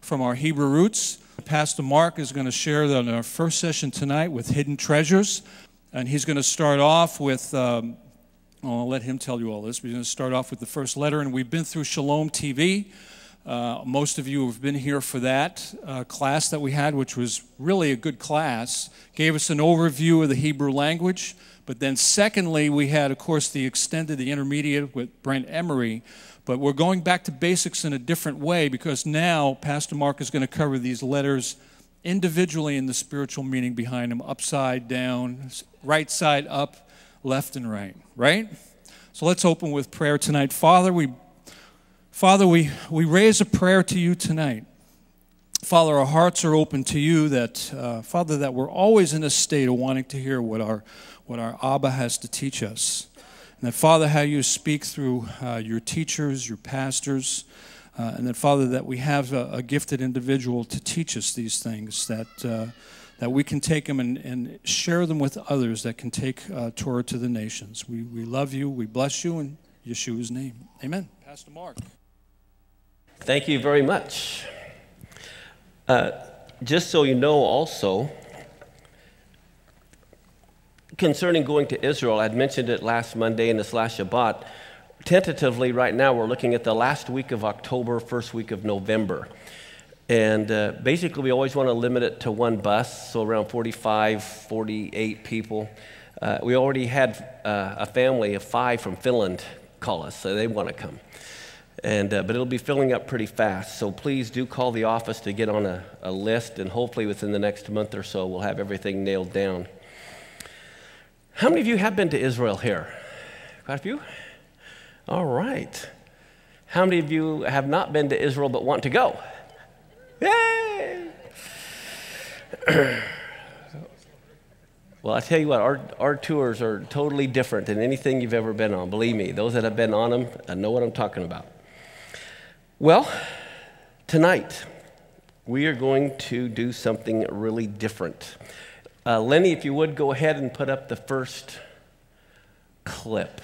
from our Hebrew roots. Pastor Mark is going to share on our first session tonight with hidden treasures. And he's going to start off with, I'll let him tell you all this. We're going to start off with the first letter. And we've been through Shalom TV. Most of you have been here for that class that we had, which was really a good class. Gave us an overview of the Hebrew language. But then secondly, we had, of course, the extended, the intermediate with Brent Emery. But we're going back to basics in a different way because now Pastor Mark is going to cover these letters individually in the spiritual meaning behind them, upside down, right side up, left and right, right? So let's open with prayer tonight. Father, we raise a prayer to you tonight. Father, our hearts are open to you that, Father, that we're always in a state of wanting to hear what our Abba has to teach us. And that, Father, how you speak through your teachers, your pastors, and that, Father, that we have a gifted individual to teach us these things, that we can take them and share them with others that can take Torah to the nations. We love you. We bless you in Yeshua's name. Amen. Pastor Mark. Thank you very much. Just so you know also, concerning going to Israel, I'd mentioned it last Monday and this last Shabbat. Tentatively, right now, we're looking at the last week of October, first week of November. And basically, we always want to limit it to one bus, so around 45, 48 people. We already had a family of 5 from Finland call us, so they want to come. And but it'll be filling up pretty fast, so please do call the office to get on a list, and hopefully within the next month or so, we'll have everything nailed down. How many of you have been to Israel here? Quite a few? All right. How many of you have not been to Israel but want to go? Yay! Well, I tell you what, our tours are totally different than anything you've ever been on. Believe me, those that have been on them know what I'm talking about. Well, tonight, we are going to do something really different. Lenny, if you would, go ahead and put up the first clip.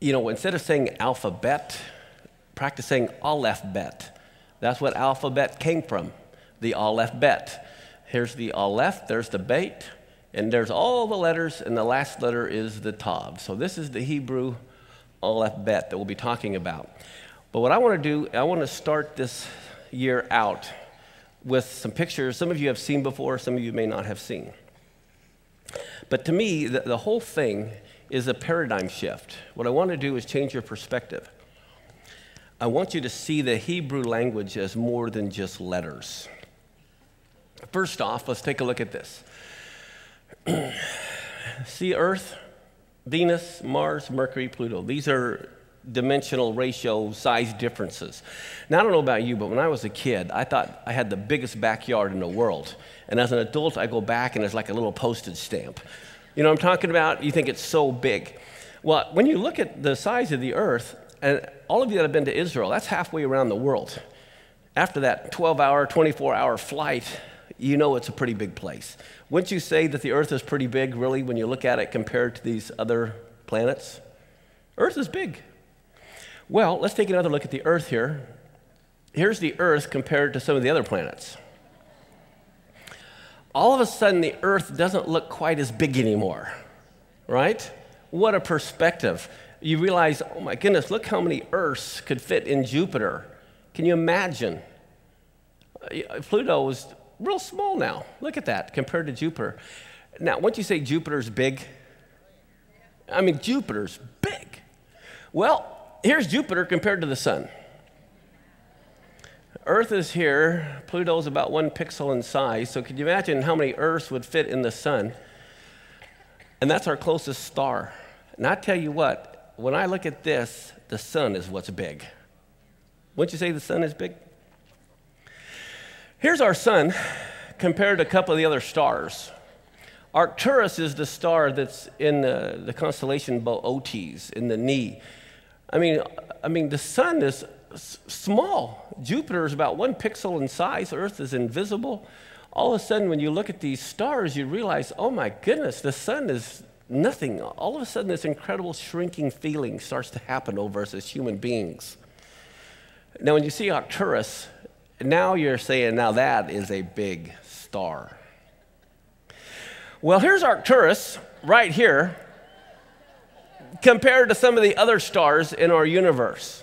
You know, instead of saying alphabet, practice saying aleph bet. That's what alphabet came from, the aleph bet. Here's the aleph, there's the bet, and there's all the letters, and the last letter is the tav. So this is the Hebrew aleph bet that we'll be talking about. But what I want to do, I want to start this year out with some pictures some of you have seen before, some of you may not have seen. But to me, the whole thing is a paradigm shift. What I want to do is change your perspective. I want you to see the Hebrew language as more than just letters. First off, let's take a look at this. See Earth, Venus, Mars, Mercury, Pluto. These are dimensional ratio size differences. Now, I don't know about you, but when I was a kid, I thought I had the biggest backyard in the world. And as an adult, I go back and it's like a little postage stamp. You know what I'm talking about? You think it's so big. Well, when you look at the size of the Earth, and all of you that have been to Israel, that's halfway around the world. After that 12-hour, 24-hour flight, you know it's a pretty big place. Wouldn't you say that the Earth is pretty big, really, when you look at it compared to these other planets? Earth is big. Well, let's take another look at the Earth here. Here's the Earth compared to some of the other planets. All of a sudden, the Earth doesn't look quite as big anymore, right? What a perspective. You realize, oh my goodness, look how many Earths could fit in Jupiter. Can you imagine? Pluto is real small now. Look at that, compared to Jupiter. Now, once you say Jupiter's big, I mean, Jupiter's big. Well, here's Jupiter compared to the sun. Earth is here. Pluto's about 1 pixel in size. So could you imagine how many Earths would fit in the sun? And that's our closest star. And I tell you what, when I look at this, the sun is what's big. Wouldn't you say the sun is big? Here's our sun compared to a couple of the other stars. Arcturus is the star that's in the constellation Bootes, in the knee. I mean, the sun is small. Jupiter is about 1 pixel in size. Earth is invisible. All of a sudden, when you look at these stars, you realize, oh my goodness, the sun is nothing. All of a sudden, this incredible shrinking feeling starts to happen over us as human beings. Now, when you see Arcturus, now you're saying, now that is a big star. Well, here's Arcturus right here compared to some of the other stars in our universe.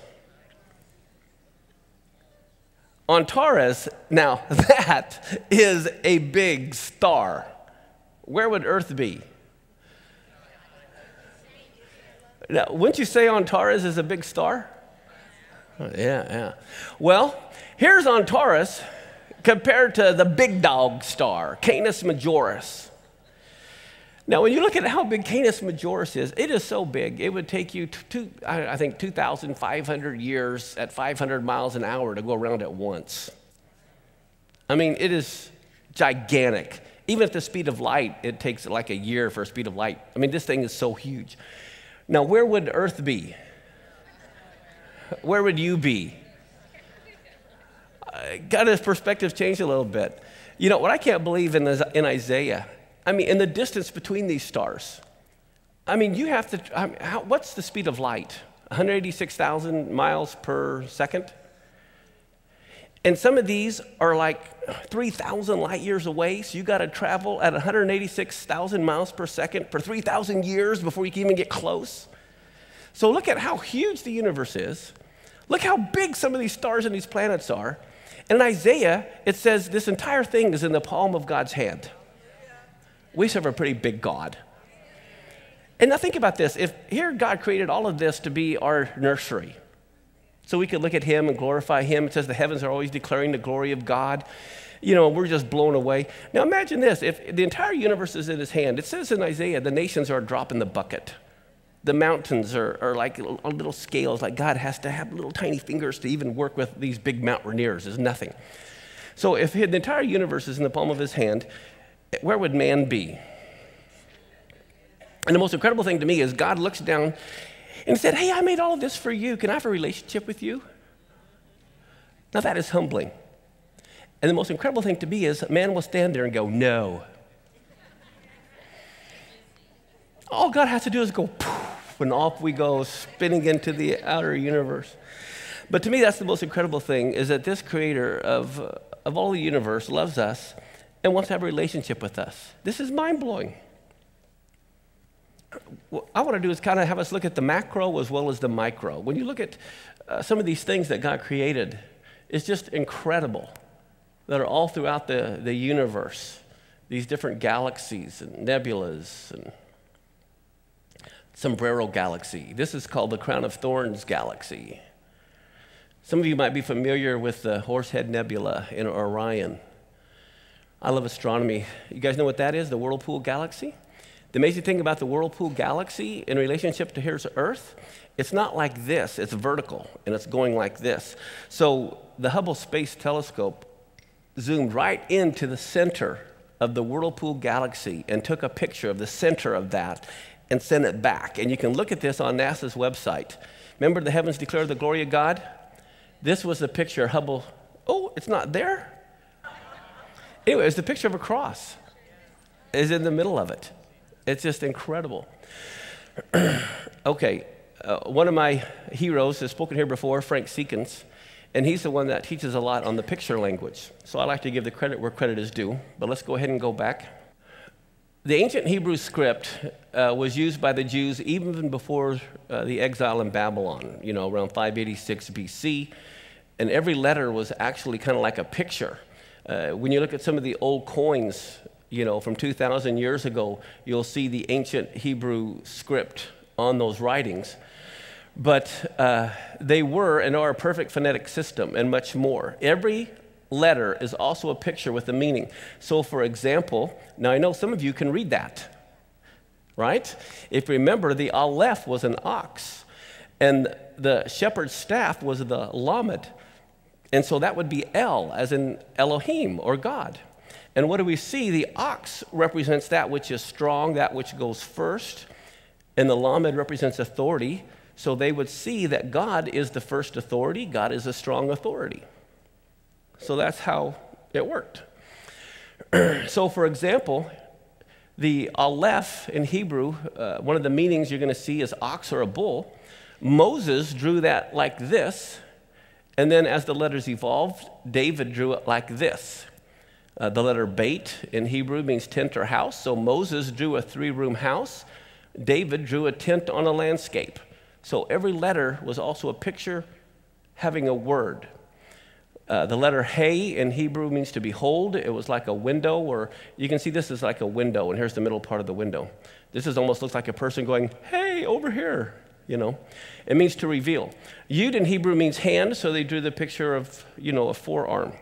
Antares, now that is a big star. Where would Earth be? Now, wouldn't you say Antares is a big star? Yeah. Well, here's Antares compared to the big dog star, Canis Majoris. Now, when you look at how big Canis Majoris is, it is so big, it would take you, 2,500 years at 500 miles an hour to go around at once. I mean, it is gigantic. Even at the speed of light, it takes like a year for a speed of light. I mean, this thing is so huge. Now, where would Earth be? Where would you be? Got his perspective changed a little bit. You know, what I can't believe in Isaiah, I mean, in the distance between these stars. I mean, you have to, I mean, what's the speed of light? 186,000 miles per second? And some of these are like 3,000 light years away, so you got to travel at 186,000 miles per second for 3,000 years before you can even get close. So look at how huge the universe is. Look how big some of these stars and these planets are. And in Isaiah, it says this entire thing is in the palm of God's hand. We serve a pretty big God. And now think about this. If here God created all of this to be our nursery, so we could look at him and glorify him. It says the heavens are always declaring the glory of God. You know, we're just blown away. Now imagine this. If the entire universe is in his hand, it says in Isaiah, the nations are a drop in the bucket. The mountains are like little scales, like God has to have little tiny fingers to even work with these big Mount Rainiers. There's nothing. So if the entire universe is in the palm of his hand, where would man be? And the most incredible thing to me is God looks down and said, hey, I made all of this for you. Can I have a relationship with you? Now that is humbling. And the most incredible thing to me is man will stand there and go, no. All God has to do is go, poof, and off we go, spinning into the outer universe. But to me, that's the most incredible thing, is that this creator of all the universe loves us and wants to have a relationship with us. This is mind-blowing. What I want to do is kind of have us look at the macro as well as the micro. When you look at some of these things that God created, it's just incredible that are all throughout the universe, these different galaxies and nebulas and Sombrero Galaxy. This is called the Crown of Thorns Galaxy. Some of you might be familiar with the Horsehead Nebula in Orion. I love astronomy. You guys know what that is, the Whirlpool Galaxy? The amazing thing about the Whirlpool Galaxy in relationship to here's Earth, it's not like this, it's vertical, and it's going like this. So the Hubble Space Telescope zoomed right into the center of the Whirlpool Galaxy and took a picture of the center of that and send it back. And you can look at this on NASA's website. Remember the heavens declare the glory of God? This was the picture Hubble, oh, it's not there? Anyway, it's the picture of a cross. It's in the middle of it. It's just incredible. Okay, one of my heroes has spoken here before, Frank Seekins, and he's the one that teaches a lot on the picture language. So I like to give the credit where credit is due, but let's go ahead and go back. The ancient Hebrew script was used by the Jews even before the exile in Babylon, you know, around 586 BC, and every letter was actually kind of like a picture. When you look at some of the old coins, you know, from 2,000 years ago, you'll see the ancient Hebrew script on those writings. But they were and are a perfect phonetic system and much more. Every letter is also a picture with a meaning. So for example, now I know some of you can read that, right? If you remember, the aleph was an ox, and the shepherd's staff was the Lamed. And so that would be El, as in Elohim, or God. And what do we see? The ox represents that which is strong, that which goes first, and the Lamed represents authority. So they would see that God is the first authority, God is a strong authority. So that's how it worked. So for example, the aleph in Hebrew, one of the meanings you're going to see is ox or a bull. Moses drew that like this, And then as the letters evolved, David drew it like this. The letter bet in Hebrew means tent or house. So Moses drew a three-room house. David drew a tent on a landscape. So every letter was also a picture having a word. The letter hey in Hebrew means to behold. It was like a window, or you can see this is like a window, and here's the middle part of the window. This is almost looks like a person going, hey, over here, you know. It means to reveal. Yud in Hebrew means hand, so they drew the picture of, you know, a forearm.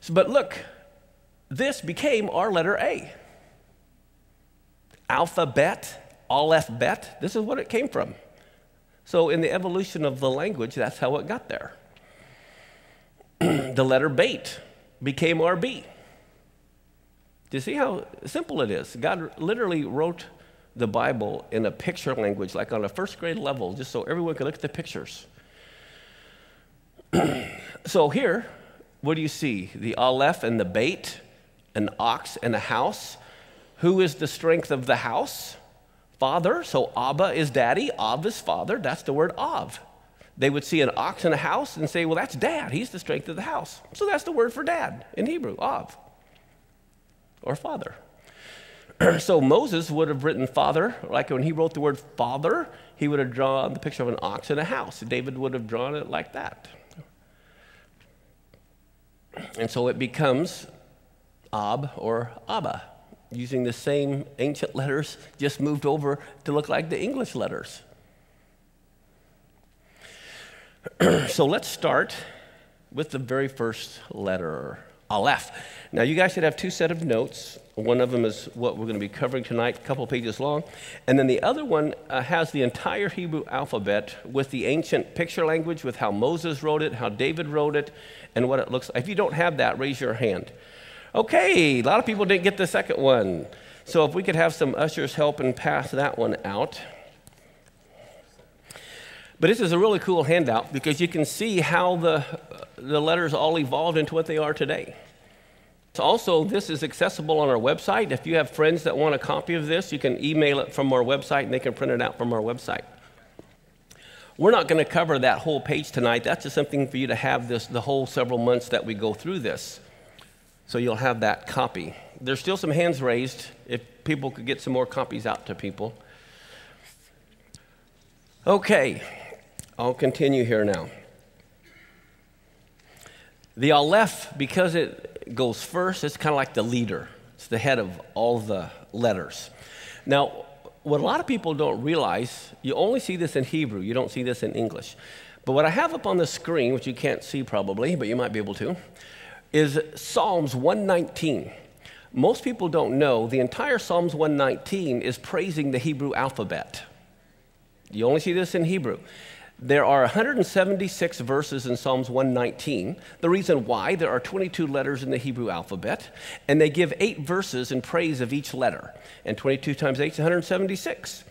So, but look, this became our letter A. Alphabet, aleph bet, this is what it came from. So in the evolution of the language, that's how it got there. The letter bet became RB. Do you see how simple it is? God literally wrote the Bible in a picture language, like on a first grade level, just so everyone could look at the pictures. So here, what do you see? The aleph and the bet, an ox and a house. Who is the strength of the house? Father, so Abba is daddy, Av is father, that's the word Av. They would see an ox in a house and say, well, that's dad, he's the strength of the house. So that's the word for dad in Hebrew, Av, or father. So Moses would have written father, like when he wrote the word father, he would have drawn the picture of an ox in a house. David would have drawn it like that. And so it becomes Ab or Abba, using the same ancient letters, just moved over to look like the English letters. So let's start with the very first letter, Aleph. Now you guys should have two sets of notes. One of them is what we're going to be covering tonight, a couple pages long. And then the other one has the entire Hebrew alphabet with the ancient picture language, with how Moses wrote it, how David wrote it, and what it looks like. If you don't have that, raise your hand. Okay, a lot of people didn't get the second one. So if we could have some ushers help and pass that one out. But this is a really cool handout because you can see how the letters all evolved into what they are today. So also, this is accessible on our website. If you have friends that want a copy of this, you can email it from our website and they can print it out from our website. We're not going to cover that whole page tonight. That's just something for you to have this the whole several months that we go through this. So you'll have that copy. There's still some hands raised if people could get some more copies out to people. Okay, I'll continue here now. The Aleph, because it goes first, it's kind of like the leader. It's the head of all the letters. Now, what a lot of people don't realize, you only see this in Hebrew. You don't see this in English. But what I have up on the screen, which you can't see probably, but you might be able to, is Psalms 119. Most people don't know the entire Psalms 119 is praising the Hebrew alphabet. You only see this in Hebrew. There are 176 verses in Psalms 119. The reason why, there are 22 letters in the Hebrew alphabet, and they give 8 verses in praise of each letter. And 22 times 8 is 176.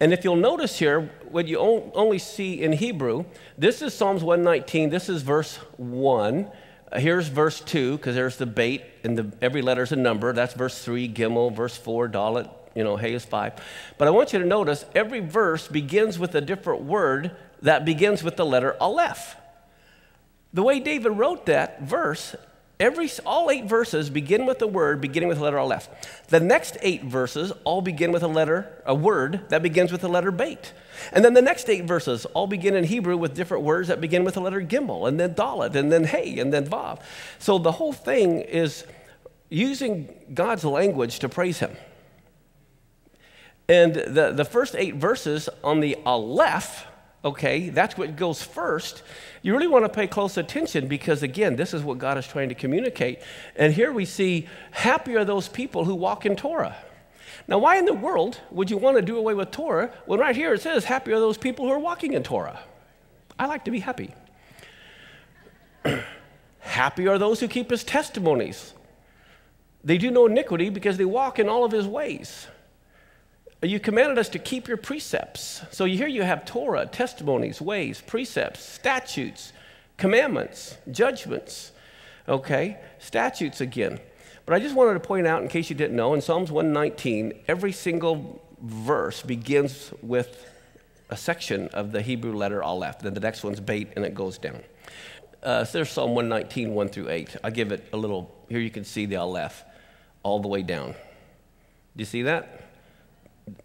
And if you'll notice here, what you only see in Hebrew, this is Psalms 119, this is verse 1. Here's verse 2, because there's the bet, and every letter's a number. That's verse 3, Gimel, verse 4, Dalet, you know, hey is 5. But I want you to notice every verse begins with a different word that begins with the letter Aleph. The way David wrote that verse, all 8 verses begin with a word beginning with the letter Aleph. The next 8 verses all begin with a word that begins with the letter bet. And then the next 8 verses all begin in Hebrew with different words that begin with the letter Gimel, and then Dalet, and then hey, and then Vav. So the whole thing is using God's language to praise him. And the first 8 verses on the Aleph, okay, that's what goes first. You really want to pay close attention because, again, this is what God is trying to communicate. And here we see, happy are those people who walk in Torah. Now, why in the world would you want to do away with Torah when right here it says, happy are those people who are walking in Torah? I like to be happy. Happy are those who keep his testimonies. They do no iniquity because they walk in all of his ways. You commanded us to keep your precepts. So here you have Torah, testimonies, ways, precepts, statutes, commandments, judgments. Okay, statutes again. But I just wanted to point out, in case you didn't know, in Psalms 119, every single verse begins with a section of the Hebrew letter aleph. Then the next one's bet, and it goes down. So there's Psalm 119, 1 through 8. I give it a little, here you can see the aleph all the way down. Do you see that?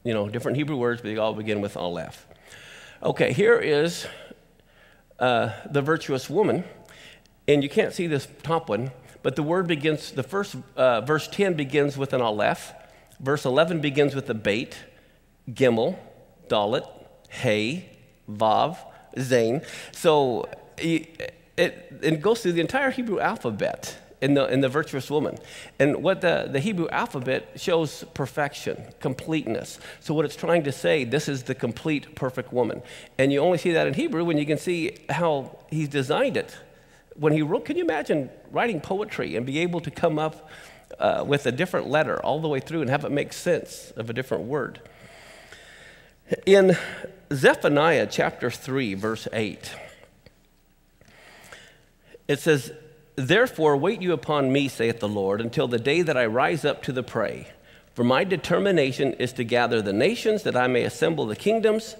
You know, different Hebrew words, but they all begin with aleph. Okay, here is the virtuous woman. And you can't see this top one, but the word begins, the first, verse 10 begins with an aleph. Verse 11 begins with a bet, Gimel, Dalet, hey, Vav, Zain. So it goes through the entire Hebrew alphabet in the virtuous woman. And what the Hebrew alphabet shows perfection, completeness. So what it's trying to say, this is the complete, perfect woman. And you only see that in Hebrew when you can see how he's designed it. When he wrote, can you imagine writing poetry and be able to come up with a different letter all the way through and have it make sense of a different word? In Zephaniah chapter 3, verse 8, it says, "Therefore wait you upon me, saith the Lord, until the day that I rise up to the prey. For my determination is to gather the nations, that I may assemble the kingdoms,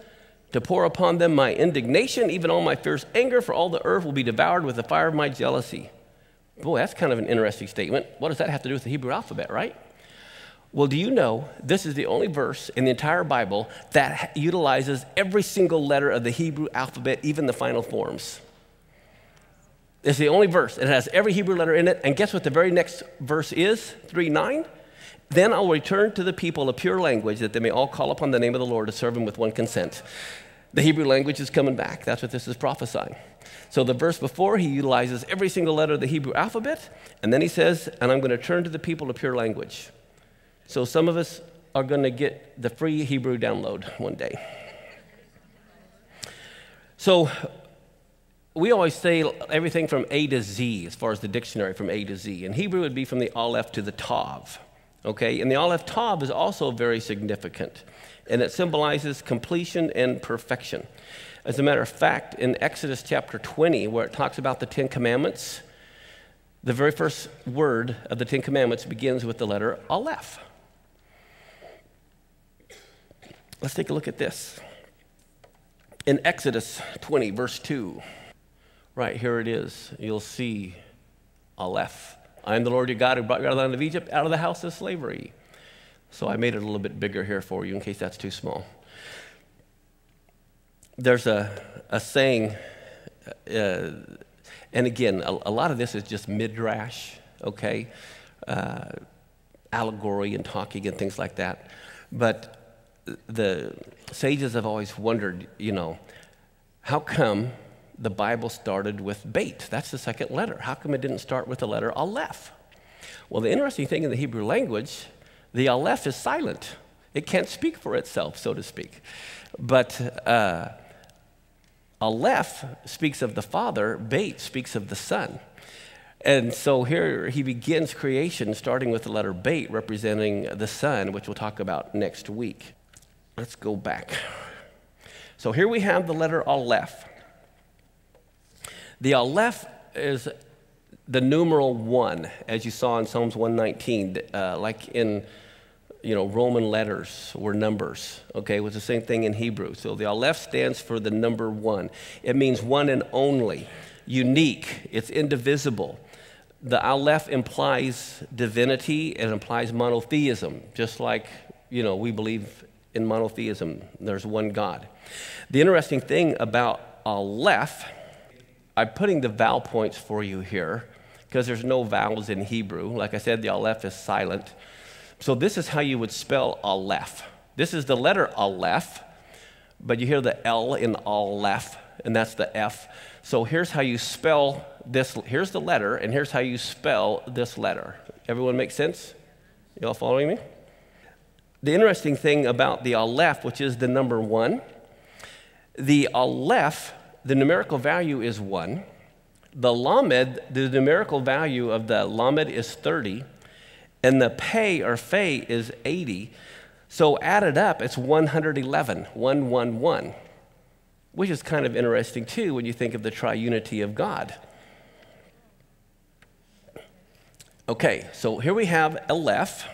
to pour upon them my indignation, even all my fierce anger, for all the earth will be devoured with the fire of my jealousy." Boy, that's kind of an interesting statement. What does that have to do with the Hebrew alphabet, right? Well, do you know this is the only verse in the entire Bible that utilizes every single letter of the Hebrew alphabet, even the final forms? It's the only verse. It has every Hebrew letter in it. And guess what the very next verse is? 3:9. "Then I'll return to the people a pure language, that they may all call upon the name of the Lord to serve him with one consent." The Hebrew language is coming back. That's what this is prophesying. So the verse before, he utilizes every single letter of the Hebrew alphabet, and then he says, and I'm going to turn to the people a pure language. So some of us are going to get the free Hebrew download one day. So we always say everything from A to Z, as far as the dictionary, from A to Z. In Hebrew, it would be from the aleph to the tav. Okay? And the aleph tav is also very significant, and it symbolizes completion and perfection. As a matter of fact, in Exodus chapter 20, where it talks about the Ten Commandments, the very first word of the Ten Commandments begins with the letter aleph. Let's take a look at this. In Exodus 20, verse 2, right here it is. You'll see aleph. "I am the Lord your God who brought you out of the land of Egypt, out of the house of slavery." So I made it a little bit bigger here for you in case that's too small. There's a saying, and again, a lot of this is just midrash, okay? Allegory and talking and things like that. But the sages have always wondered, you know, how come the Bible started with bet? That's the second letter. How come it didn't start with the letter aleph? Well, the interesting thing in the Hebrew language, the aleph is silent. It can't speak for itself, so to speak. But aleph speaks of the Father, bet speaks of the Son. And so here he begins creation starting with the letter bet, representing the Son, which we'll talk about next week. Let's go back. So here we have the letter aleph. The aleph is the numeral 1, as you saw in Psalms 119, like in Roman letters were numbers. Okay, it was the same thing in Hebrew. So the aleph stands for the number 1. It means one and only, unique. It's indivisible. The aleph implies divinity. It implies monotheism, just like we believe in monotheism. There's one God. The interesting thing about aleph, I'm putting the vowel points for you here, because there's no vowels in Hebrew. Like I said, the aleph is silent. So this is how you would spell aleph. This is the letter aleph, but you hear the L in aleph, and that's the F. So here's how you spell this. Here's the letter, and here's how you spell this letter. Everyone make sense? You all following me? The interesting thing about the aleph, which is the number 1, the aleph, the numerical value is 1. The Lamed, the numerical value of the Lamed is 30, and the pay or fey is 80. So added up, it's 111, 111, which is kind of interesting too when you think of the triunity of God. Okay, so here we have aleph,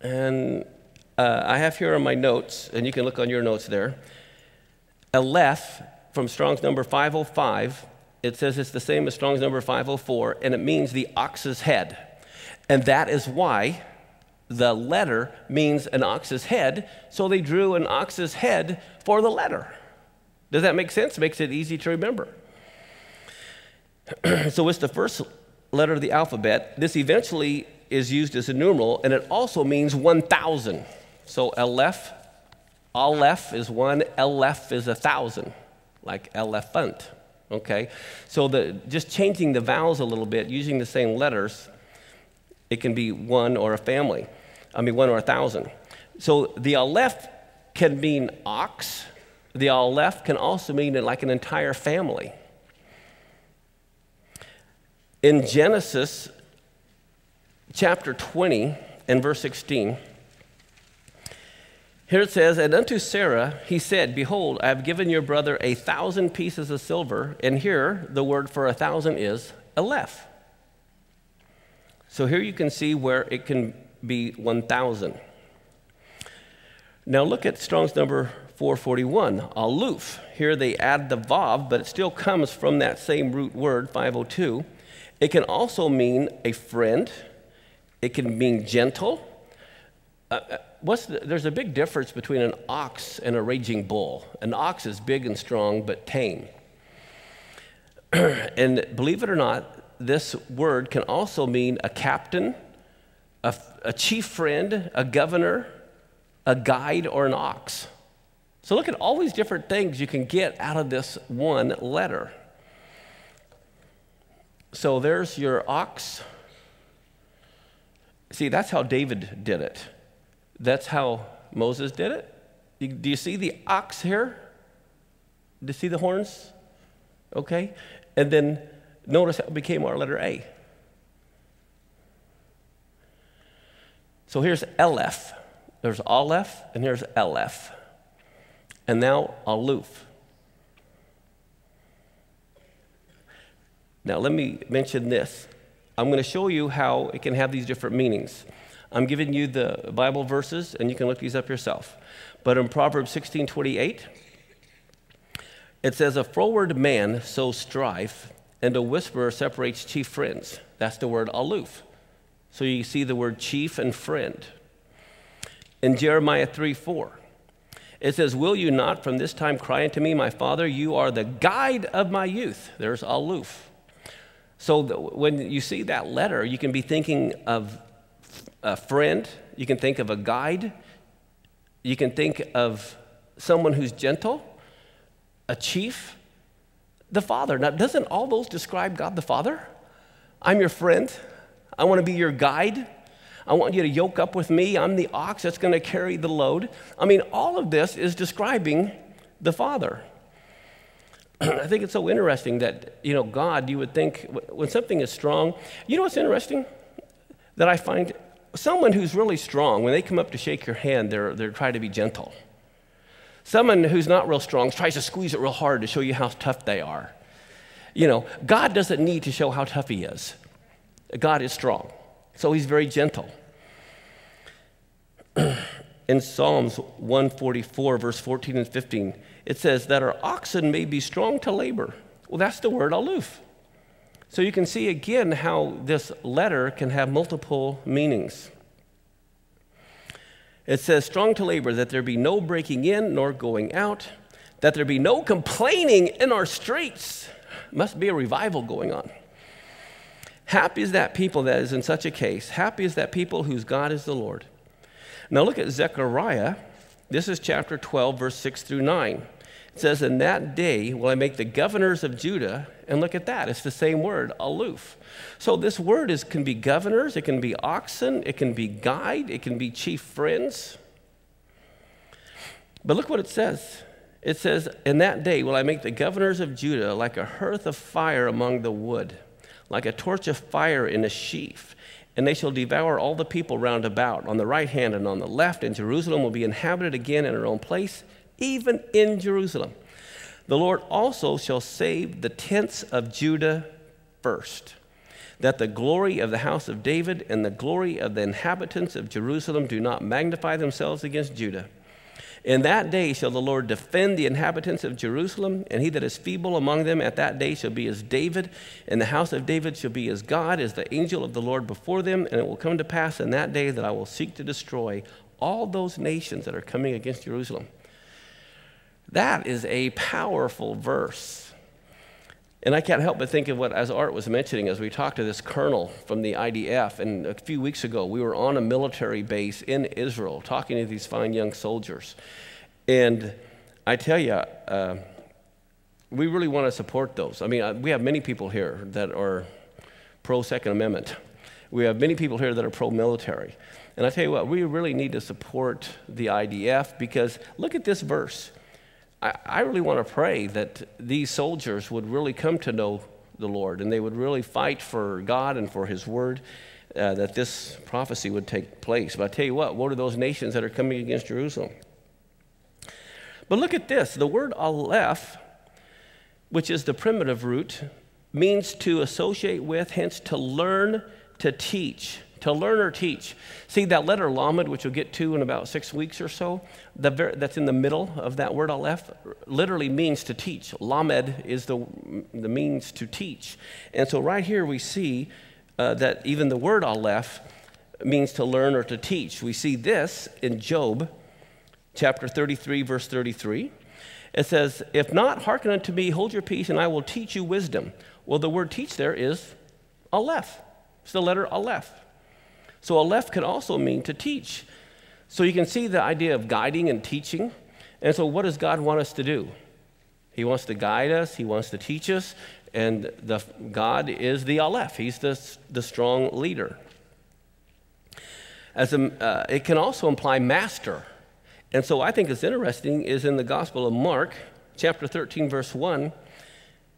and I have here on my notes, and you can look on your notes there, Aleph from Strong's number 505. It says it's the same as Strong's number 504, and it means the ox's head. And that is why the letter means an ox's head, so they drew an ox's head for the letter. Does that make sense? Makes it easy to remember. So it's the first letter of the alphabet. This eventually is used as a numeral, and it also means 1,000. So Aleph is one, Aleph is 1,000, like elephant. Okay, so just changing the vowels a little bit, using the same letters, it can be one or a family. I mean, 1 or 1,000. So the Aleph can mean ox. The Aleph can also mean like an entire family. In Genesis chapter 20 and verse 16, here it says, "And unto Sarah he said, Behold, I have given your brother 1,000 pieces of silver." And here the word for 1,000 is Aleph. So here you can see where it can be 1,000. Now look at Strong's number 441, aloof. Here they add the vav, but it still comes from that same root word, 502. It can also mean a friend. It can mean gentle. There's a big difference between an ox and a raging bull. An ox is big and strong, but tame. And believe it or not, this word can also mean a captain, a chief friend, a governor, a guide, or an ox. So look at all these different things you can get out of this one letter. So there's your ox. See, that's how David did it. That's how Moses did it. Do you see the ox here? Do you see the horns? Okay. And then notice how it became our letter A. So here's Aleph. There's Aleph, and here's Aleph. And now aloof. Now let me mention this. I'm going to show you how it can have these different meanings. I'm giving you the Bible verses, and you can look these up yourself. But in Proverbs 16:28, it says, "A froward man sows strife, and a whisperer separates chief friends." That's the word aloof. So you see the word chief and friend. In Jeremiah 3:4, it says, "Will you not from this time cry unto me, my Father? You are the guide of my youth." There's aloof. So when you see that letter, you can be thinking of a friend, you can think of a guide, you can think of someone who's gentle, a chief, the Father. Now, doesn't all those describe God the Father? I'm your friend. I want to be your guide. I want you to yoke up with me. I'm the ox that's going to carry the load. I mean, all of this is describing the Father. I think it's so interesting that, you know, God, you would think when something is strong, you know what's interesting? That I find someone who's really strong, when they come up to shake your hand, they're trying to be gentle. Someone who's not real strong tries to squeeze it real hard to show you how tough they are. You know, God doesn't need to show how tough he is. God is strong, so he's very gentle. In Psalms 144, verse 14 and 15, it says that our oxen may be strong to labor. Well, that's the word aloof. So you can see again how this letter can have multiple meanings. It says, "Strong to labor, that there be no breaking in nor going out, that there be no complaining in our streets." Must be a revival going on. "Happy is that people that is in such a case. Happy is that people whose God is the Lord." Now look at Zechariah. This is chapter 12, verse 6 through 9. It says, "In that day will I make the governors of Judah," and look at that, it's the same word, aloof. So this word can be governors, it can be oxen, it can be guide, it can be chief friends. But look what it says. It says, "In that day will I make the governors of Judah like a hearth of fire among the wood, like a torch of fire in a sheaf. And they shall devour all the people round about, on the right hand and on the left, and Jerusalem will be inhabited again in her own place, even in Jerusalem. The Lord also shall save the tents of Judah first." that the glory of the house of David and the glory of the inhabitants of Jerusalem do not magnify themselves against Judah. In that day shall the Lord defend the inhabitants of Jerusalem, and he that is feeble among them at that day shall be as David, and the house of David shall be as God, as the angel of the Lord before them. And it will come to pass in that day that I will seek to destroy all those nations that are coming against Jerusalem. That is a powerful verse. And I can't help but think of what, as Art was mentioning, as we talked to this colonel from the IDF, and a few weeks ago, we were on a military base in Israel talking to these fine young soldiers. And I tell you, we really want to support those. I mean, we have many people here that are pro-Second Amendment. We have many people here that are pro-military. And I tell you what, we really need to support the IDF, because look at this verse. I really want to pray that these soldiers would really come to know the Lord, and they would really fight for God and for His Word, that this prophecy would take place. But I tell you what are those nations that are coming against Jerusalem? But look at this. The word aleph, which is the primitive root, means to associate with, hence to learn, to teach. To learn or teach. See, that letter Lamed, which you'll get to in about 6 weeks or so, that's in the middle of that word aleph, literally means to teach. Lamed is the means to teach. And so right here we see that even the word aleph means to learn or to teach. We see this in Job chapter 33, verse 33. It says, "If not, hearken unto me, hold your peace, and I will teach you wisdom." Well, the word teach there is aleph. It's the letter aleph. So aleph can also mean to teach. So you can see the idea of guiding and teaching. And so what does God want us to do? He wants to guide us. He wants to teach us. And God is the aleph. He's the strong leader. It can also imply master. And so I think it's interesting is in the Gospel of Mark, chapter 13, verse 1,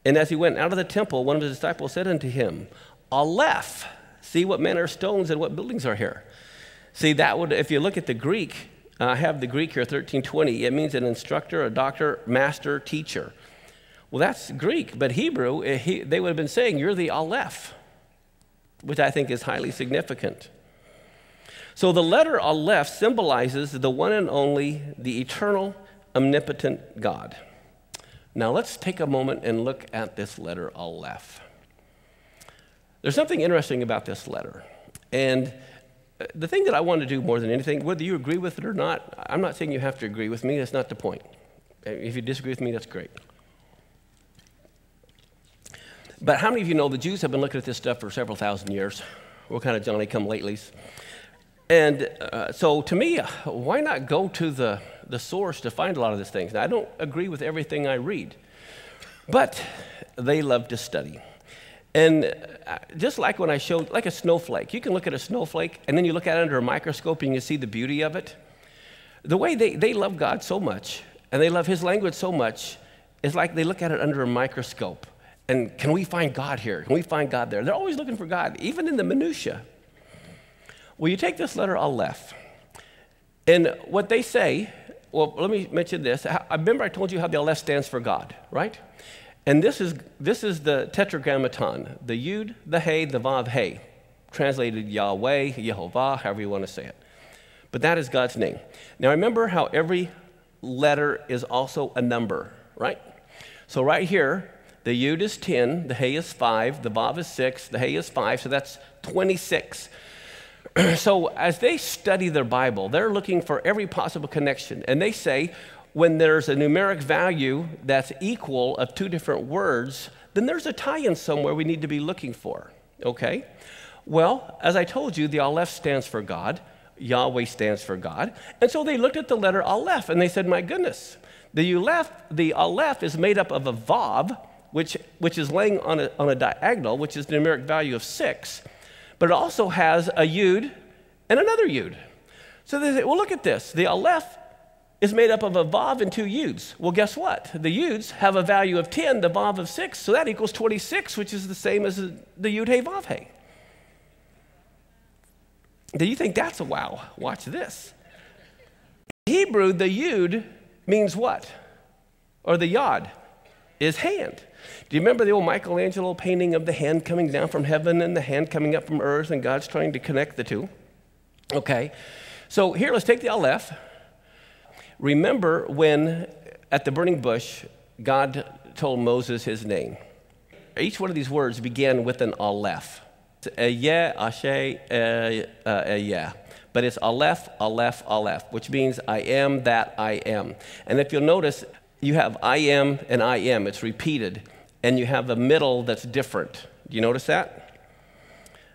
"And as he went out of the temple, one of his disciples said unto him, Aleph. See what manner of stones and what buildings are here." See, that would, if you look at the Greek, I have the Greek here, 1320, it means an instructor, a doctor, master, teacher. Well, that's Greek, but Hebrew, they would have been saying, "You're the Aleph," which I think is highly significant. So the letter Aleph symbolizes the one and only, the eternal, omnipotent God. Now let's take a moment and look at this letter Aleph. There's something interesting about this letter. And the thing that I want to do more than anything, whether you agree with it or not, I'm not saying you have to agree with me. That's not the point. If you disagree with me, that's great. But how many of you know the Jews have been looking at this stuff for several thousand years? We're kind of Johnny-come-latelys. And so to me, why not go to the source to find a lot of these things? Now, I don't agree with everything I read, but they love to study. And just like when I showed, like a snowflake, you can look at a snowflake and then you look at it under a microscope and you see the beauty of it. The way they love God so much and they love His language so much, it's like they look at it under a microscope. And can we find God here? Can we find God there? They're always looking for God, even in the minutia. Well, you take this letter Aleph, and what they say, well, let me mention this. I remember I told you how the Aleph stands for God, right? And this is the tetragrammaton, the Yud, the hey, the Vav, hey, translated Yahweh, Yehovah, however you want to say it. But that is God's name. Now remember how every letter is also a number, right? So right here, the Yud is 10, the hey is 5, the Vav is 6, the hey is 5, so that's 26. So as they study their Bible, they're looking for every possible connection, and they say, when there's a numeric value that's equal of two different words, then there's a tie-in somewhere we need to be looking for, okay? Well, as I told you, the Aleph stands for God. Yahweh stands for God. And so they looked at the letter Aleph, and they said, my goodness, the Aleph is made up of a Vav, which is laying on a diagonal, which is the numeric value of 6, but it also has a Yud and another Yud. So they said, well, look at this. The Aleph is made up of a Vav and two Yuds. Well, guess what? The Yuds have a value of 10, the Vav of 6, so that equals 26, which is the same as the Yud, hey, Vav, hey. Do you think that's a wow? Watch this. In Hebrew, the Yud means what? Or the Yod is hand. Do you remember the old Michelangelo painting of the hand coming down from heaven and the hand coming up from earth, and God's trying to connect the two? Okay, so here, let's take the Aleph. Remember when, at the burning bush, God told Moses his name. Each one of these words began with an Aleph. But it's Aleph, Aleph, Aleph, which means I am that I am. And if you'll notice, you have I am and I am. It's repeated. And you have a middle that's different. Do you notice that?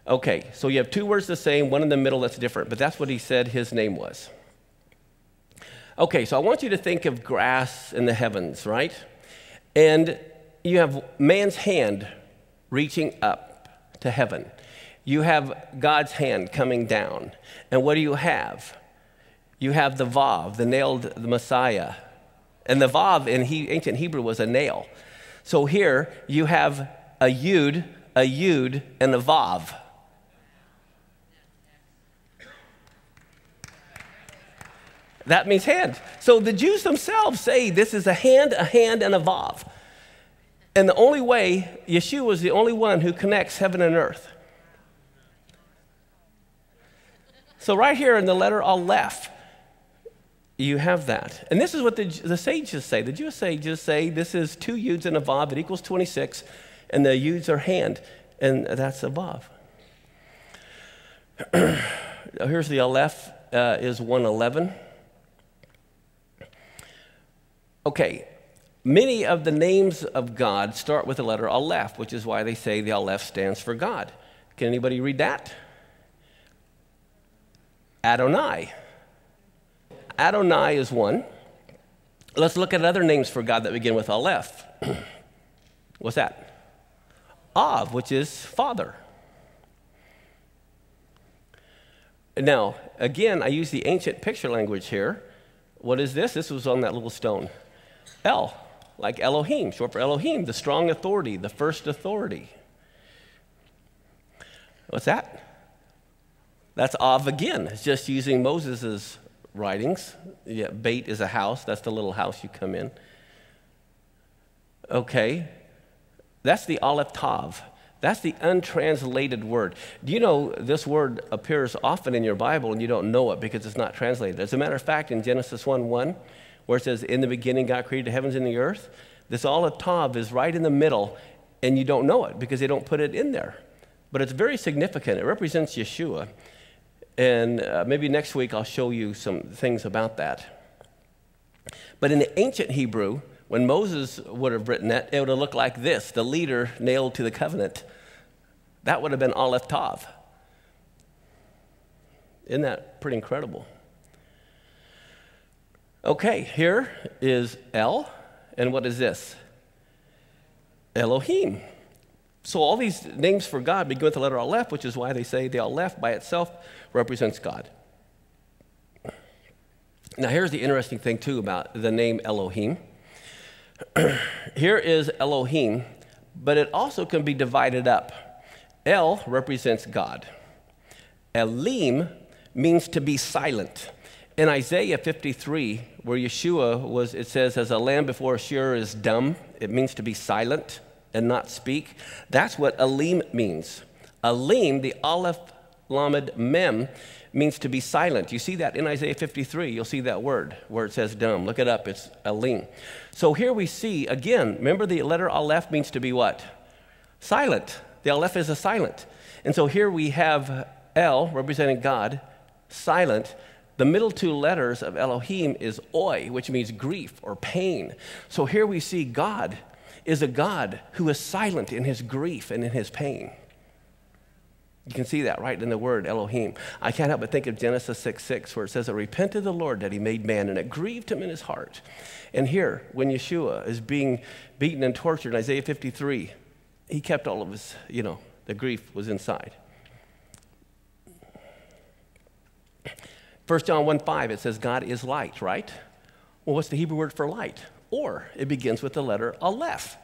Okay, so you have two words the same, one in the middle that's different. But that's what he said his name was. Okay, so I want you to think of grass in the heavens, right? And you have man's hand reaching up to heaven. You have God's hand coming down. And what do you have? You have the Vav, the nailed Messiah. And the Vav in ancient Hebrew was a nail. So here you have a Yud, and a Vav. That means hand. So the Jews themselves say this is a hand, and a Vav. And the only way, Yeshua is the only one who connects heaven and earth. So right here in the letter Aleph, you have that. And this is what the sages say. The Jewish sages say this is two Yuds and a Vav. It equals 26, and the Yuds are hand, and that's a Vav. Here's the Aleph is 111. Okay, many of the names of God start with the letter Aleph, which is why they say the Aleph stands for God. Can anybody read that? Adonai. Adonai is one. Let's look at other names for God that begin with Aleph. What's that? Av, which is Father. Now, again, I use the ancient picture language here. What is this? This was on that little stone. El, like Elohim, short for Elohim, the strong authority, the first authority. What's that? That's Av again. It's just using Moses' writings. Yeah, Beit is a house. That's the little house you come in. Okay. That's the Aleph Tav. That's the untranslated word. Do you know this word appears often in your Bible and you don't know it because it's not translated? As a matter of fact, in Genesis 1:1, where it says, "In the beginning God created the heavens and the earth," this Aleph Tav is right in the middle and you don't know it because they don't put it in there. But it's very significant. It represents Yeshua. And maybe next week I'll show you some things about that. But in the ancient Hebrew, when Moses would have written that, it would have looked like this, the leader nailed to the covenant. That would have been Aleph Tav. Isn't that pretty incredible? Okay, here is El, and what is this? Elohim. So all these names for God begin with the letter Aleph, which is why they say the Aleph by itself represents God. Now here's the interesting thing too about the name Elohim. Here is Elohim, but it also can be divided up. El represents God. Elim means to be silent. In Isaiah 53, where Yeshua was, it says, "As a lamb before a shearer is dumb," it means to be silent and not speak. That's what Elim means. Elim, the Aleph, Lamed, Mem, means to be silent. You see that in Isaiah 53. You'll see that word where it says dumb. Look it up. It's Elim. So here we see, again, remember the letter Aleph means to be what? Silent. The Aleph is a silent. And so here we have El, representing God, silent. The middle two letters of Elohim is Oi, which means grief or pain. So here we see God is a God who is silent in his grief and in his pain. You can see that right in the word Elohim. I can't help but think of Genesis 6:6, where it says, "It repented the Lord that he made man, and it grieved him in his heart." And here, when Yeshua is being beaten and tortured in Isaiah 53, he kept all of his, the grief was inside. 1 John 1:5, it says, "God is light," right? Well, what's the Hebrew word for light? Or, it begins with the letter Aleph.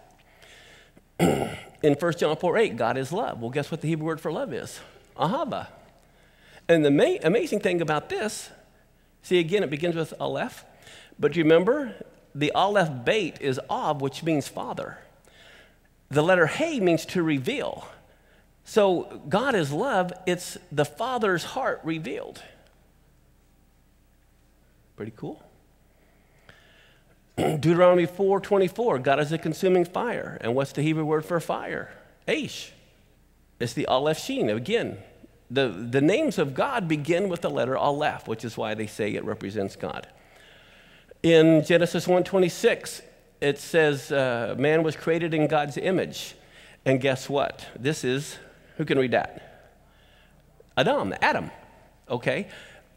In 1 John 4:8, God is love. Well, guess what the Hebrew word for love is? Ahava. And the amazing thing about this, see again, it begins with Aleph, but remember, the Aleph bet is Av, which means Father. The letter hey means to reveal. So God is love. It's the Father's heart revealed. Pretty cool. Deuteronomy 4:24, God is a consuming fire. And what's the Hebrew word for fire? Aish. It's the aleph sheen. Again, the names of God begin with the letter aleph, which is why they say it represents God. In Genesis 1:26, it says man was created in God's image. And guess what? This is, who can read that? Adam, okay?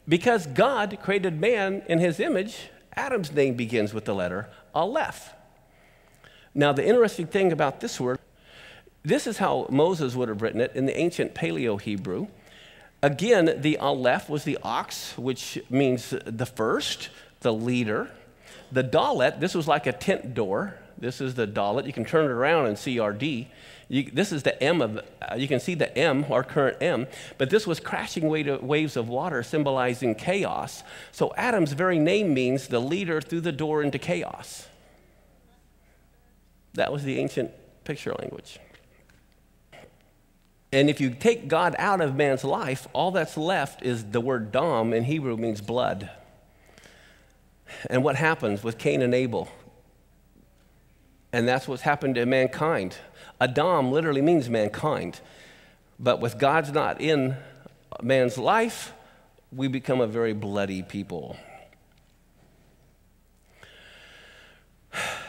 Because God created man in his image, Adam's name begins with the letter aleph. Now, the interesting thing about this word, this is how Moses would have written it in the ancient Paleo-Hebrew. Again, the aleph was the ox, which means the first, the leader. The Dalet, this was like a tent door. This is the Dalet. You can turn it around and see our D. This is the M of, you can see the M, our current M. But this was crashing waves of water symbolizing chaos. So Adam's very name means the leader through the door into chaos. That was the ancient picture language. And if you take God out of man's life, all that's left is the word dam in Hebrew means blood. And what happens with Cain and Abel? And that's what's happened to mankind. Adam literally means mankind. But with God's not in man's life, we become a very bloody people.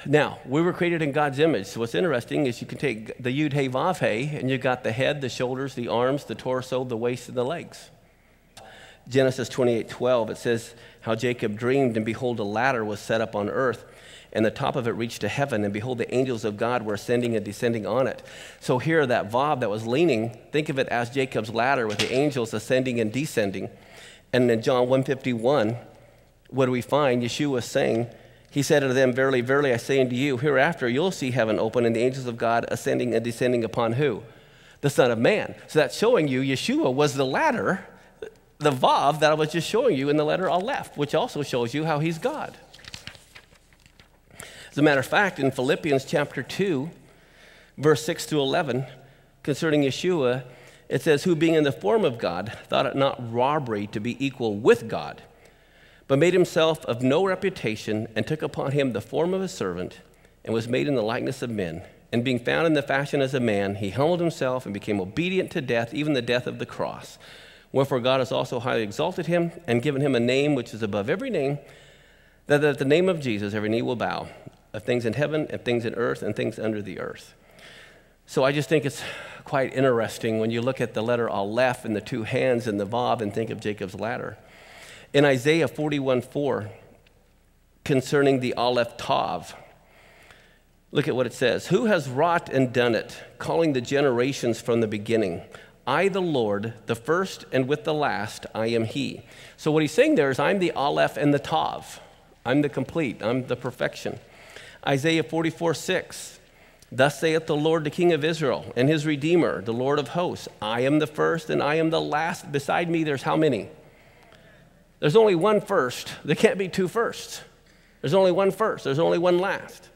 Now, we were created in God's image. So what's interesting is you can take the Yud, hey, Vav, hey, and you've got the head, the shoulders, the arms, the torso, the waist, and the legs. Genesis 28:12, it says how Jacob dreamed, and behold, a ladder was set up on earth, and the top of it reached to heaven, and behold, the angels of God were ascending and descending on it. So here, that Vav that was leaning, think of it as Jacob's ladder with the angels ascending and descending. And in John 1:51, what do we find? Yeshua saying, he said unto them, verily, verily, I say unto you, hereafter you'll see heaven open and the angels of God ascending and descending upon who? The Son of Man. So that's showing you Yeshua was the ladder, the Vav that I was just showing you in the letter Aleph, which also shows you how he's God. As a matter of fact, in Philippians chapter 2, verse 6 to 11, concerning Yeshua, it says, who being in the form of God, thought it not robbery to be equal with God, but made himself of no reputation, and took upon him the form of a servant, and was made in the likeness of men. And being found in the fashion as a man, he humbled himself and became obedient to death, even the death of the cross. Wherefore God has also highly exalted him, and given him a name which is above every name, that at the name of Jesus every knee will bow, of things in heaven, and things in earth, and things under the earth. So I just think it's quite interesting when you look at the letter Aleph and the two hands and the Vav and think of Jacob's ladder. In Isaiah 41:4, concerning the Aleph tav, look at what it says. Who has wrought and done it, calling the generations from the beginning? I, the Lord, the first and with the last, I am he. So what he's saying there is I'm the Aleph and the tav. I'm the complete. I'm the perfection. Isaiah 44:6, thus saith the Lord, the King of Israel, and his Redeemer, the Lord of hosts, I am the first and I am the last. Beside me, there's how many? There's only one first. There can't be two firsts. There's only one first. There's only one last.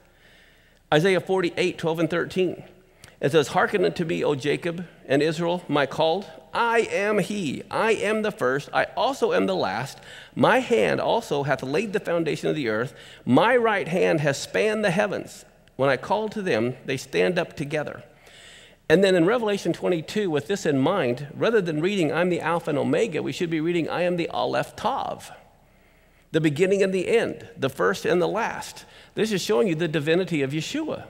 Isaiah 48:12 and 13, it says, hearken unto me, O Jacob and Israel, my called. I am he. I am the first. I also am the last. My hand also hath laid the foundation of the earth. My right hand has spanned the heavens. When I call to them, they stand up together. And then in Revelation 22, with this in mind, rather than reading, I'm the Alpha and Omega, we should be reading, I am the Aleph Tav, the beginning and the end, the first and the last. This is showing you the divinity of Yeshua.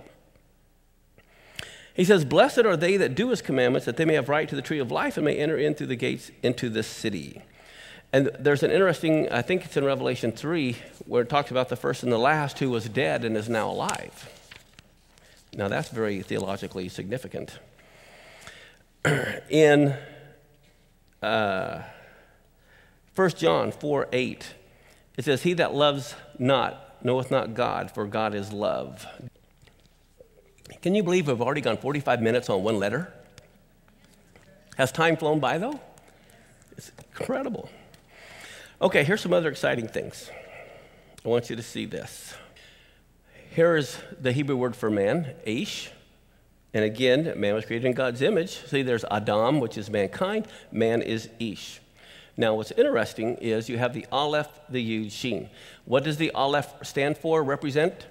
He says, blessed are they that do his commandments, that they may have right to the tree of life and may enter in through the gates into the city. And there's an interesting, I think it's in Revelation 3, where it talks about the first and the last who was dead and is now alive. Now, that's very theologically significant. In 1 John 4:8, it says, he that loves not knoweth not God, for God is love. Can you believe we've already gone 45 minutes on one letter? Has time flown by, though? It's incredible. Okay, here's some other exciting things. I want you to see this. Here is the Hebrew word for man, aish. And again, man was created in God's image. See, there's Adam, which is mankind. Man is Ish. Now, what's interesting is you have the aleph, the Yud, Shin. What does the aleph stand for, represent?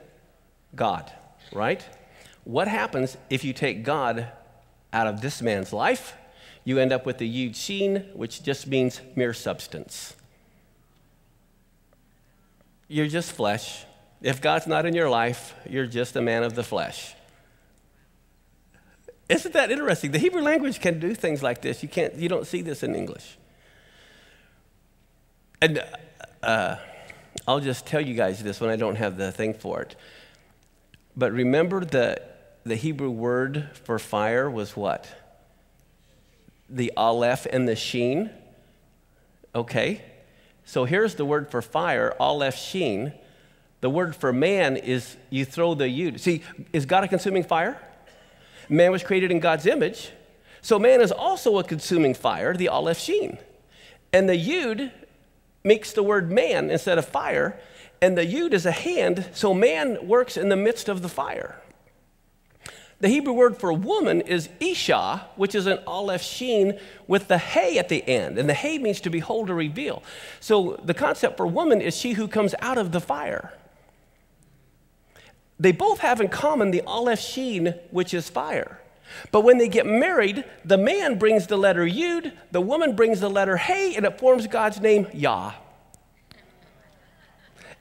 God, right? What happens if you take God out of this man's life? You end up with the Yud, Shin, which just means mere substance. You're just flesh. If God's not in your life, you're just a man of the flesh. Isn't that interesting? The Hebrew language can do things like this. You don't see this in English. And I'll just tell you guys this when I don't have the thing for it. But remember the Hebrew word for fire was what? The aleph and the sheen. Okay. So here's the word for fire, aleph sheen. The word for man is you throw the yud. See, is God a consuming fire? Man was created in God's image. So man is also a consuming fire, the aleph sheen. And the yud makes the word man instead of fire. And the yud is a hand, so man works in the midst of the fire. The Hebrew word for woman is isha, which is an aleph sheen with the hey at the end. And the hey means to behold or reveal. So the concept for woman is she who comes out of the fire. They both have in common the aleph sheen, which is fire. But when they get married, the man brings the letter Yud, the woman brings the letter hey, and it forms God's name Yah.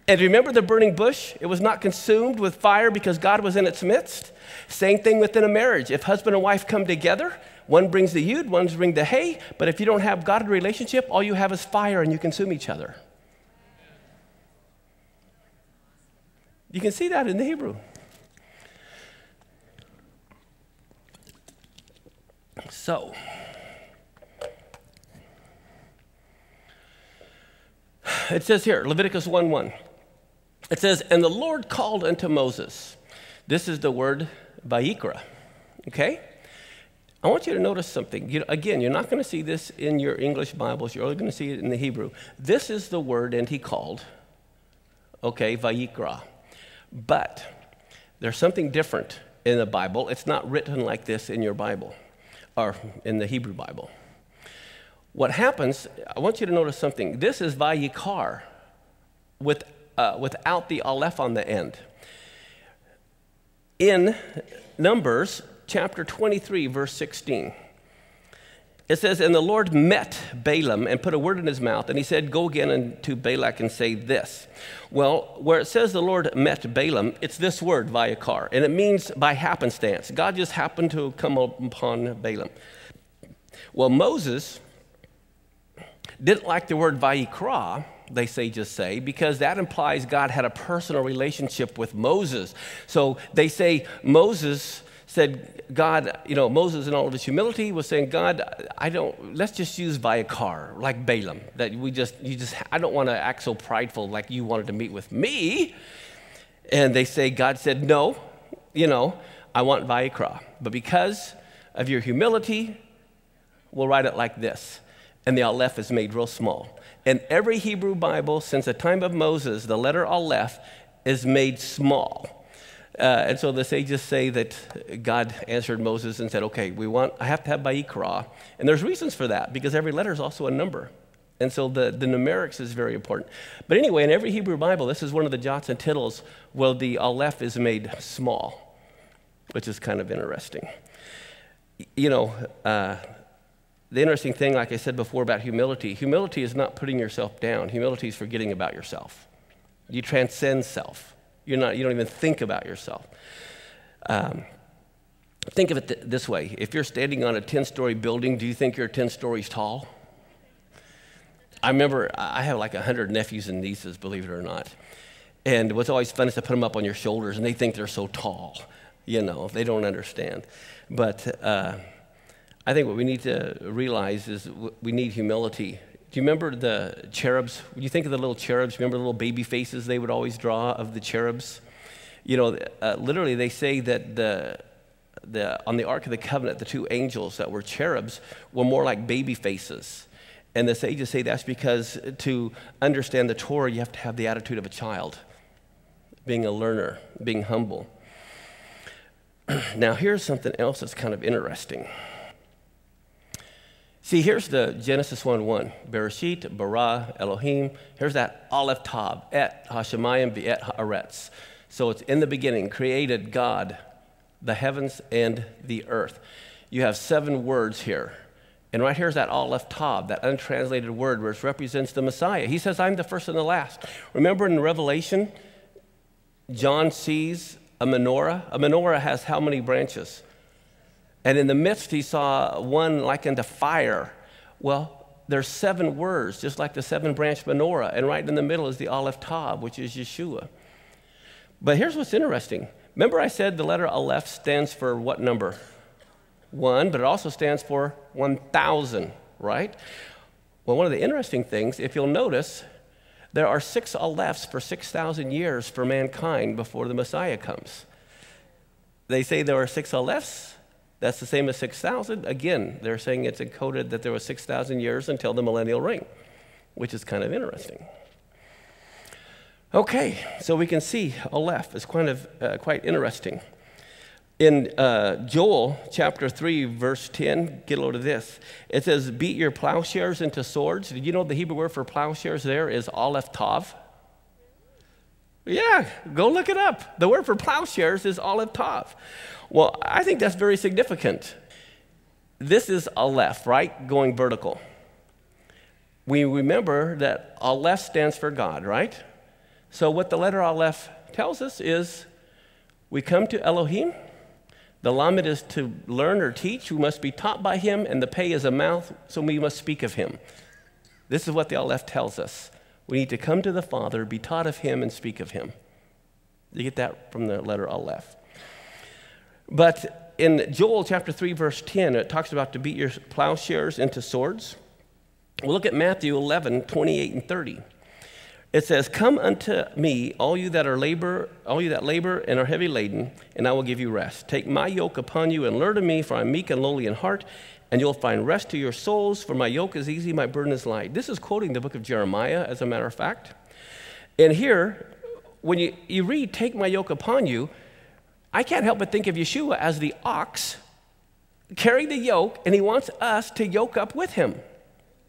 And remember the burning bush? It was not consumed with fire because God was in its midst. Same thing within a marriage. If husband and wife come together, one brings the Yud, one brings the hey, but if you don't have God in a relationship, all you have is fire and you consume each other. You can see that in the Hebrew. So, it says here, Leviticus 1:1. It says, and the Lord called unto Moses. This is the word vayikra, okay? I want you to notice something. Again, you're not going to see this in your English Bibles. You're only going to see it in the Hebrew. This is the word, and he called, okay, vayikra. But there's something different in the Bible. It's not written like this in your Bible, or in the Hebrew Bible. What happens, I want you to notice something. This is vayikar without the aleph on the end. In Numbers chapter 23, verse 16, it says, and the Lord met Balaam and put a word in his mouth, and he said, go again unto Balak and say this. Well, where it says the Lord met Balaam, it's this word, vayikar, and it means by happenstance. God just happened to come upon Balaam. Well, Moses didn't like the word vayikra, they just say, because that implies God had a personal relationship with Moses. So they say Moses said, God, you know, Moses in all of his humility was saying, God, let's just use vayikar, like Balaam, that I don't want to act so prideful like you wanted to meet with me. And they say, God said, no, you know, I want vayikra. But because of your humility, we'll write it like this. And the aleph is made real small. In every Hebrew Bible, since the time of Moses, the letter aleph is made small. And so the sages say that God answered Moses and said, okay, I have to have vayikra. And there's reasons for that, because every letter is also a number. And so the numerics is very important. But anyway, in every Hebrew Bible, this is one of the jots and tittles where the aleph is made small, which is kind of interesting. You know, the interesting thing, like I said before, about humility, humility is not putting yourself down. Humility is forgetting about yourself. You transcend self. You don't even think about yourself. Think of it this way. If you're standing on a 10-story building, do you think you're 10 stories tall? I remember I have like 100 nephews and nieces, believe it or not. And what's always fun is to put them up on your shoulders, and they think they're so tall. You know, they don't understand. But I think what we need to realize is we need humility. Do you remember the cherubs? When you think of the little cherubs, remember the little baby faces they would always draw of the cherubs? You know, literally they say that on the Ark of the Covenant, the two angels that were cherubs were more like baby faces. And the sages say that's because to understand the Torah, you have to have the attitude of a child, being a learner, being humble. Now, here's something else that's kind of interesting. See, here's the Genesis 1:1. Bereshit, bara, Elohim. Here's that aleph tav, et hashemayim v'et haaretz. So it's in the beginning, created God, the heavens and the earth. You have 7 words here. And right here is that aleph tav, that untranslated word which represents the Messiah. He says, I'm the first and the last. Remember in Revelation, John sees a menorah. A menorah has how many branches? And in the midst, he saw one likened to fire. Well, there's 7 words, just like the 7-branch menorah. And right in the middle is the aleph tav, which is Yeshua. But here's what's interesting. Remember I said the letter aleph stands for what number? 1, but it also stands for 1,000, right? Well, one of the interesting things, if you'll notice, there are 6 alephs for 6,000 years for mankind before the Messiah comes. They say there are 6 alephs. That's the same as 6,000. Again, they're saying it's encoded that there was 6,000 years until the millennial reign, which is kind of interesting. Okay, so we can see aleph is quite interesting. In Joel chapter 3, verse 10, get a load of this. It says, beat your plowshares into swords. Did you know the Hebrew word for plowshares there is aleph tav? Yeah, go look it up. The word for plowshares is aleph tav. Well, I think that's very significant. This is aleph, right? Going vertical. We remember that aleph stands for God, right? So what the letter aleph tells us is we come to Elohim. The Lamed is to learn or teach. We must be taught by him, and the pay is a mouth, so we must speak of him. This is what the aleph tells us. We need to come to the Father, be taught of him, and speak of him. You get that from the letter aleph. But in Joel chapter 3, verse 10, it talks about to beat your plowshares into swords. Well, look at Matthew 11, 28 and 30. It says, come unto me, all you that labor and are heavy laden, and I will give you rest. Take my yoke upon you and learn of me, for I am meek and lowly in heart, and you'll find rest to your souls, for my yoke is easy, my burden is light. This is quoting the book of Jeremiah, as a matter of fact. And here, when you read, take my yoke upon you, I can't help but think of Yeshua as the ox carrying the yoke, and he wants us to yoke up with him.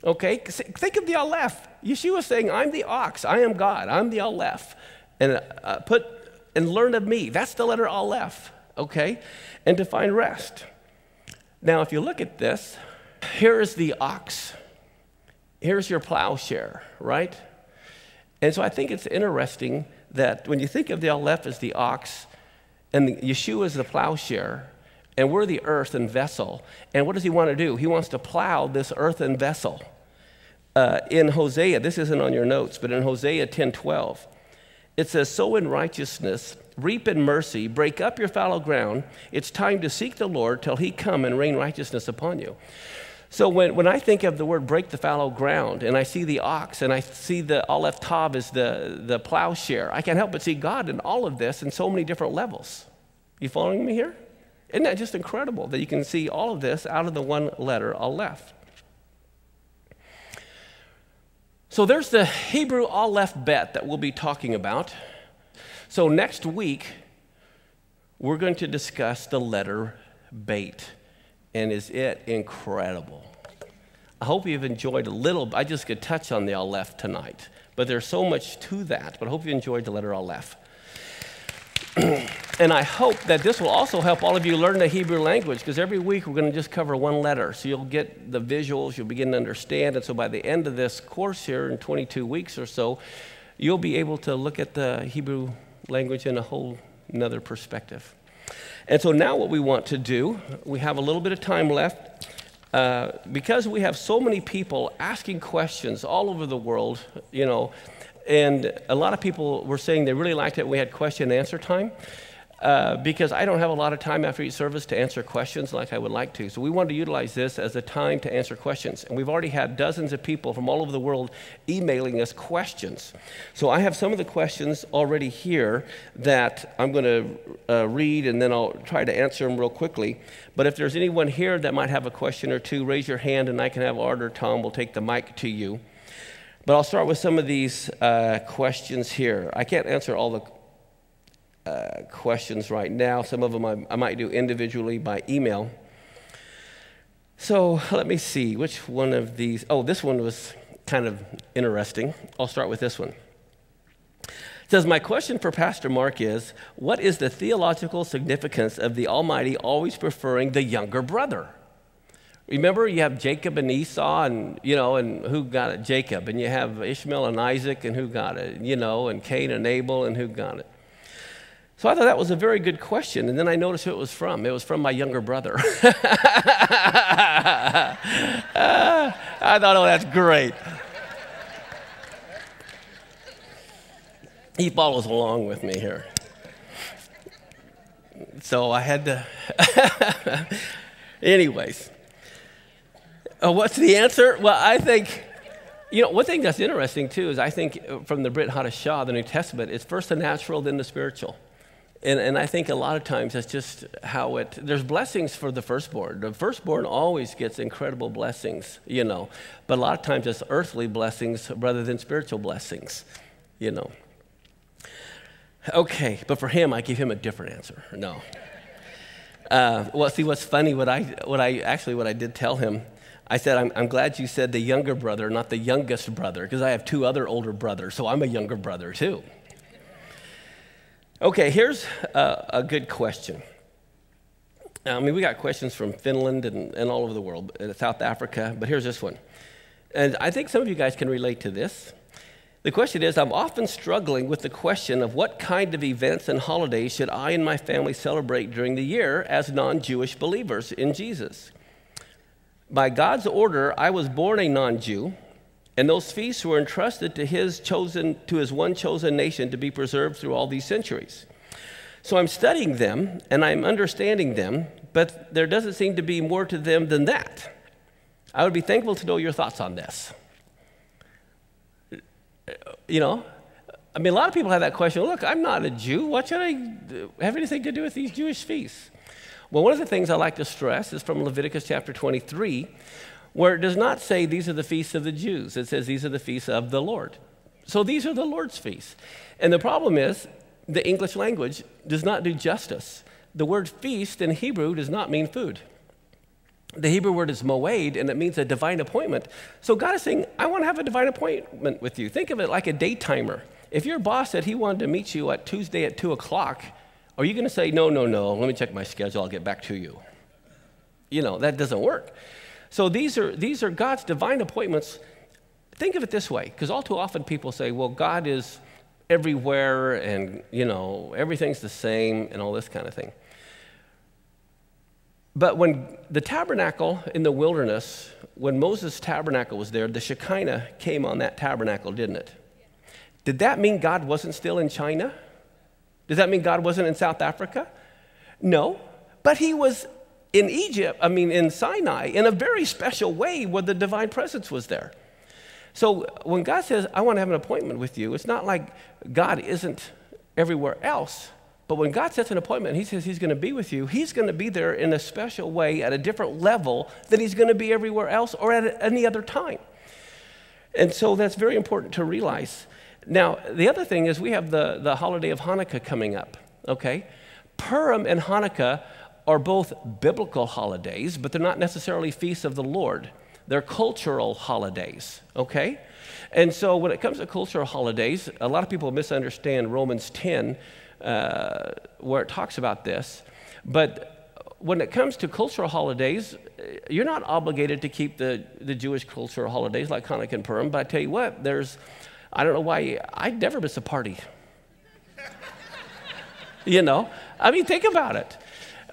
Okay? Think of the aleph. Yeshua saying, I'm the ox. I am God. I'm the aleph. And learn of me. That's the letter aleph. Okay? And to find rest. Now, if you look at this, here is the ox. Here's your plowshare, right? And so I think it's interesting that when you think of the aleph as the ox, and Yeshua is the plowshare, and we're the earthen vessel. And what does he want to do? He wants to plow this earthen vessel. In Hosea, this isn't on your notes, but in Hosea 10:12, it says, sow in righteousness, reap in mercy, break up your fallow ground. It's time to seek the Lord till he come and rain righteousness upon you. So when I think of the word break the fallow ground, and I see the ox, and I see the aleph tav as the plowshare, I can't help but see God in all of this in so many different levels. You following me here? Isn't that just incredible that you can see all of this out of the one letter aleph? So there's the Hebrew aleph bet that we'll be talking about. So next week, we're going to discuss the letter bet. And is it incredible? I hope you've enjoyed a little. I just could touch on the aleph tonight, but there's so much to that. But I hope you enjoyed the letter aleph. And I hope that this will also help all of you learn the Hebrew language, because every week we're going to just cover one letter. So you'll get the visuals, you'll begin to understand. And so by the end of this course here in 22 weeks or so, you'll be able to look at the Hebrew language in a whole nother perspective. And so now what we want to do, we have a little bit of time left. Because we have so many people asking questions all over the world, you know, and a lot of people were saying they really liked it. We had question and answer time because I don't have a lot of time after each service to answer questions like I would like to. So we wanted to utilize this as a time to answer questions. And we've already had dozens of people from all over the world emailing us questions. So I have some of the questions already here that I'm going to read, and then I'll try to answer them real quickly. But if there's anyone here that might have a question or two, raise your hand, and I can have Art or Tom will take the mic to you. But I'll start with some of these questions here. I can't answer all the questions right now. Some of them I might do individually by email. So let me see which one of these. Oh, this one was kind of interesting. I'll start with this one. It says, my question for Pastor Mark is, what is the theological significance of the Almighty always preferring the younger brother? Remember, you have Jacob and Esau, and, you know, and who got it? Jacob. And you have Ishmael and Isaac, and who got it? You know, and Cain and Abel, and who got it? So I thought that was a very good question, and then I noticed who it was from. It was from my younger brother. I thought, oh, that's great. He follows along with me here. So I had to. Anyways, what's the answer? Well, I think, you know, one thing that's interesting too is I think from the Brit Hadashah, the New Testament, it's first the natural, then the spiritual. And I think a lot of times that's just how it, there's blessings for the firstborn. The firstborn always gets incredible blessings, you know, but a lot of times it's earthly blessings rather than spiritual blessings, you know. Okay, but for him, I give him a different answer. No. Well, see, what's funny, what I did tell him, I said, I'm glad you said the younger brother, not the youngest brother, because I have two other older brothers, so I'm a younger brother too. Okay, here's a good question. I mean, we got questions from Finland and all over the world, and South Africa, but here's this one. And I think some of you guys can relate to this. The question is, I'm often struggling with the question of what kind of events and holidays should I and my family celebrate during the year as non-Jewish believers in Jesus. By God's order, I was born a non-Jew, and those feasts were entrusted to his one chosen nation to be preserved through all these centuries. So I'm studying them, and I'm understanding them, but there doesn't seem to be more to them than that. I would be thankful to know your thoughts on this. You know, I mean, a lot of people have that question, look, I'm not a Jew. What should I have anything to do with these Jewish feasts? Well, one of the things I like to stress is from Leviticus chapter 23, where it does not say these are the feasts of the Jews. It says these are the feasts of the Lord. So these are the Lord's feasts. And the problem is the English language does not do justice. The word feast in Hebrew does not mean food. The Hebrew word is moed, and it means a divine appointment. So God is saying, I want to have a divine appointment with you. Think of it like a day timer. If your boss said he wanted to meet you at Tuesday at 2 o'clock, are you going to say, no, no, no, let me check my schedule, I'll get back to you? You know, that doesn't work. So these are God's divine appointments. Think of it this way, because all too often people say, well, God is everywhere, and, you know, everything's the same, and all this kind of thing. But when the tabernacle in the wilderness, when Moses' tabernacle was there, the Shekinah came on that tabernacle, didn't it? Did that mean God wasn't still in China? Does that mean God wasn't in South Africa? No, but he was in Egypt, I mean in Sinai, in a very special way where the divine presence was there. So when God says, I want to have an appointment with you, it's not like God isn't everywhere else. But when God sets an appointment, he says he's going to be with you, he's going to be there in a special way at a different level than he's going to be everywhere else or at any other time. And so that's very important to realize. Now, the other thing is we have the holiday of Hanukkah coming up, okay? Purim and Hanukkah are both biblical holidays, but they're not necessarily feasts of the Lord. They're cultural holidays, okay? And so when it comes to cultural holidays, a lot of people misunderstand Romans 10, where it talks about this. But when it comes to cultural holidays, you're not obligated to keep the Jewish cultural holidays like Hanukkah and Purim, but I tell you what, there's, I don't know why, I never miss a party. You know? I mean, think about it.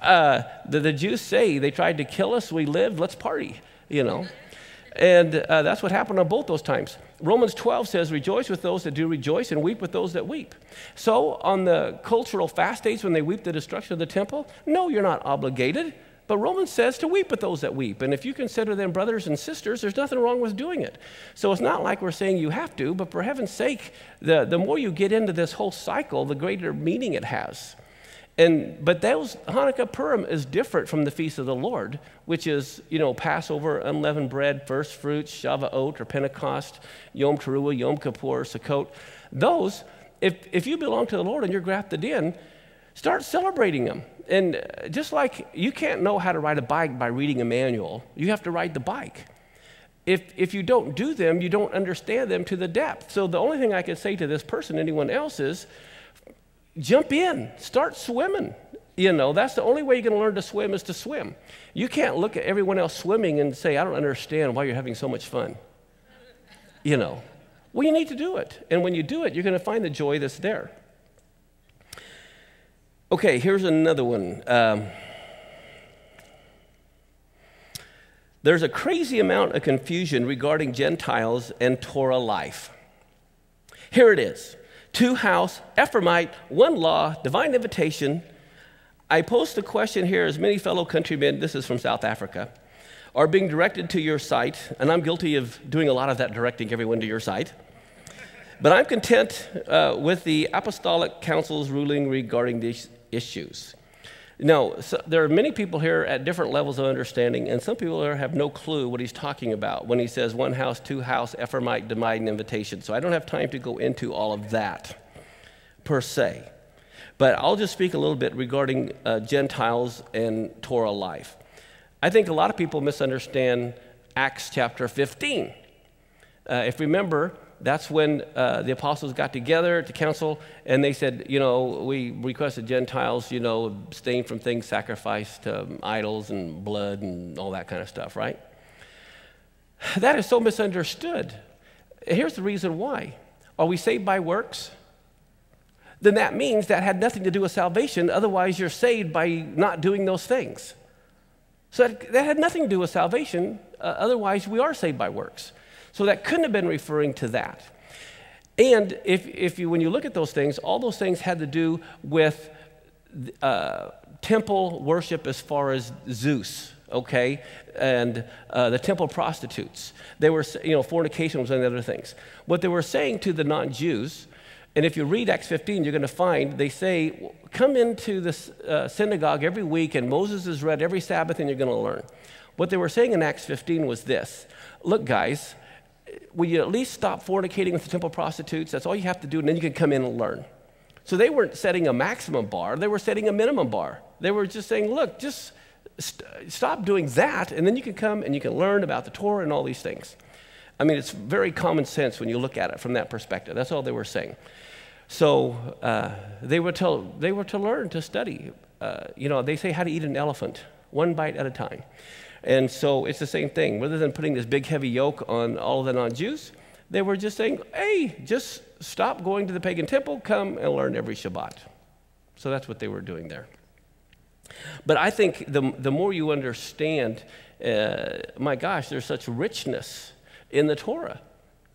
The Jews say, they tried to kill us, we lived, let's party, you know? And that's what happened on both those times. Romans 12 says, rejoice with those that do rejoice and weep with those that weep. So on the cultural fast days when they weep the destruction of the temple, no, you're not obligated. But Romans says to weep with those that weep. And if you consider them brothers and sisters, there's nothing wrong with doing it. So it's not like we're saying you have to, but for heaven's sake, the more you get into this whole cycle, the greater meaning it has. But those Hanukkah Purim is different from the Feast of the Lord, which is, you know, Passover, unleavened bread, first fruits, Shavuot or Pentecost, Yom Teruah, Yom Kippur, Sukkot. Those, if you belong to the Lord and you're grafted in, Start celebrating them. And just like you can't know how to ride a bike by reading a manual, you have to ride the bike. If you don't do them, you don't understand them to the depth. So the only thing I can say to this person, anyone else, is jump in, start swimming. You know, that's the only way you're going to learn to swim is to swim. You can't look at everyone else swimming and say, I don't understand why you're having so much fun. You know, well, you need to do it. And when you do it, you're going to find the joy that's there. Okay, here's another one. There's a crazy amount of confusion regarding Gentiles and Torah life. Here it is. Two house, Ephraimite, one law, divine invitation. I post the question here as many fellow countrymen, this is from South Africa, are being directed to your site, and I'm guilty of doing a lot of that, directing everyone to your site. But I'm content with the Apostolic Council's ruling regarding these issues. Now, so there are many people here at different levels of understanding, and some people here have no clue what he's talking about when he says one house, two house, Ephraimite, divine invitation. So I don't have time to go into all of that per se. But I'll just speak a little bit regarding Gentiles and Torah life. I think a lot of people misunderstand Acts chapter 15. If you remember, that's when the apostles got together at the council, and they said, you know, we requested Gentiles, you know, abstain from things sacrificed to idols and blood and all that kind of stuff, right? That is so misunderstood. Here's the reason why. Are we saved by works? Then that means that had nothing to do with salvation. Otherwise, you're saved by not doing those things. So that had nothing to do with salvation. Otherwise, we are saved by works. So that couldn't have been referring to that. And when you look at those things, all those things had to do with temple worship as far as Zeus, okay, and the temple prostitutes. They were, you know, fornication was another things. What they were saying to the non-Jews, and if you read Acts 15, you're going to find they say, come into this synagogue every week, and Moses is read every Sabbath, and you're going to learn. What they were saying in Acts 15 was this. Look, guys, will you at least stop fornicating with the temple prostitutes? That's all you have to do, and then you can come in and learn. So they weren't setting a maximum bar. They were setting a minimum bar. They were just saying, look, just stop doing that, and then you can come and you can learn about the Torah and all these things. I mean, it's very common sense when you look at it from that perspective. That's all they were saying. So they were to learn, to study. You know, they say how to eat an elephant, one bite at a time. And so it's the same thing. Rather than putting this big, heavy yoke on all of the non-Jews, they were just saying, hey, just stop going to the pagan temple, come and learn every Shabbat. So that's what they were doing there. But I think the more you understand, my gosh, there's such richness in the Torah.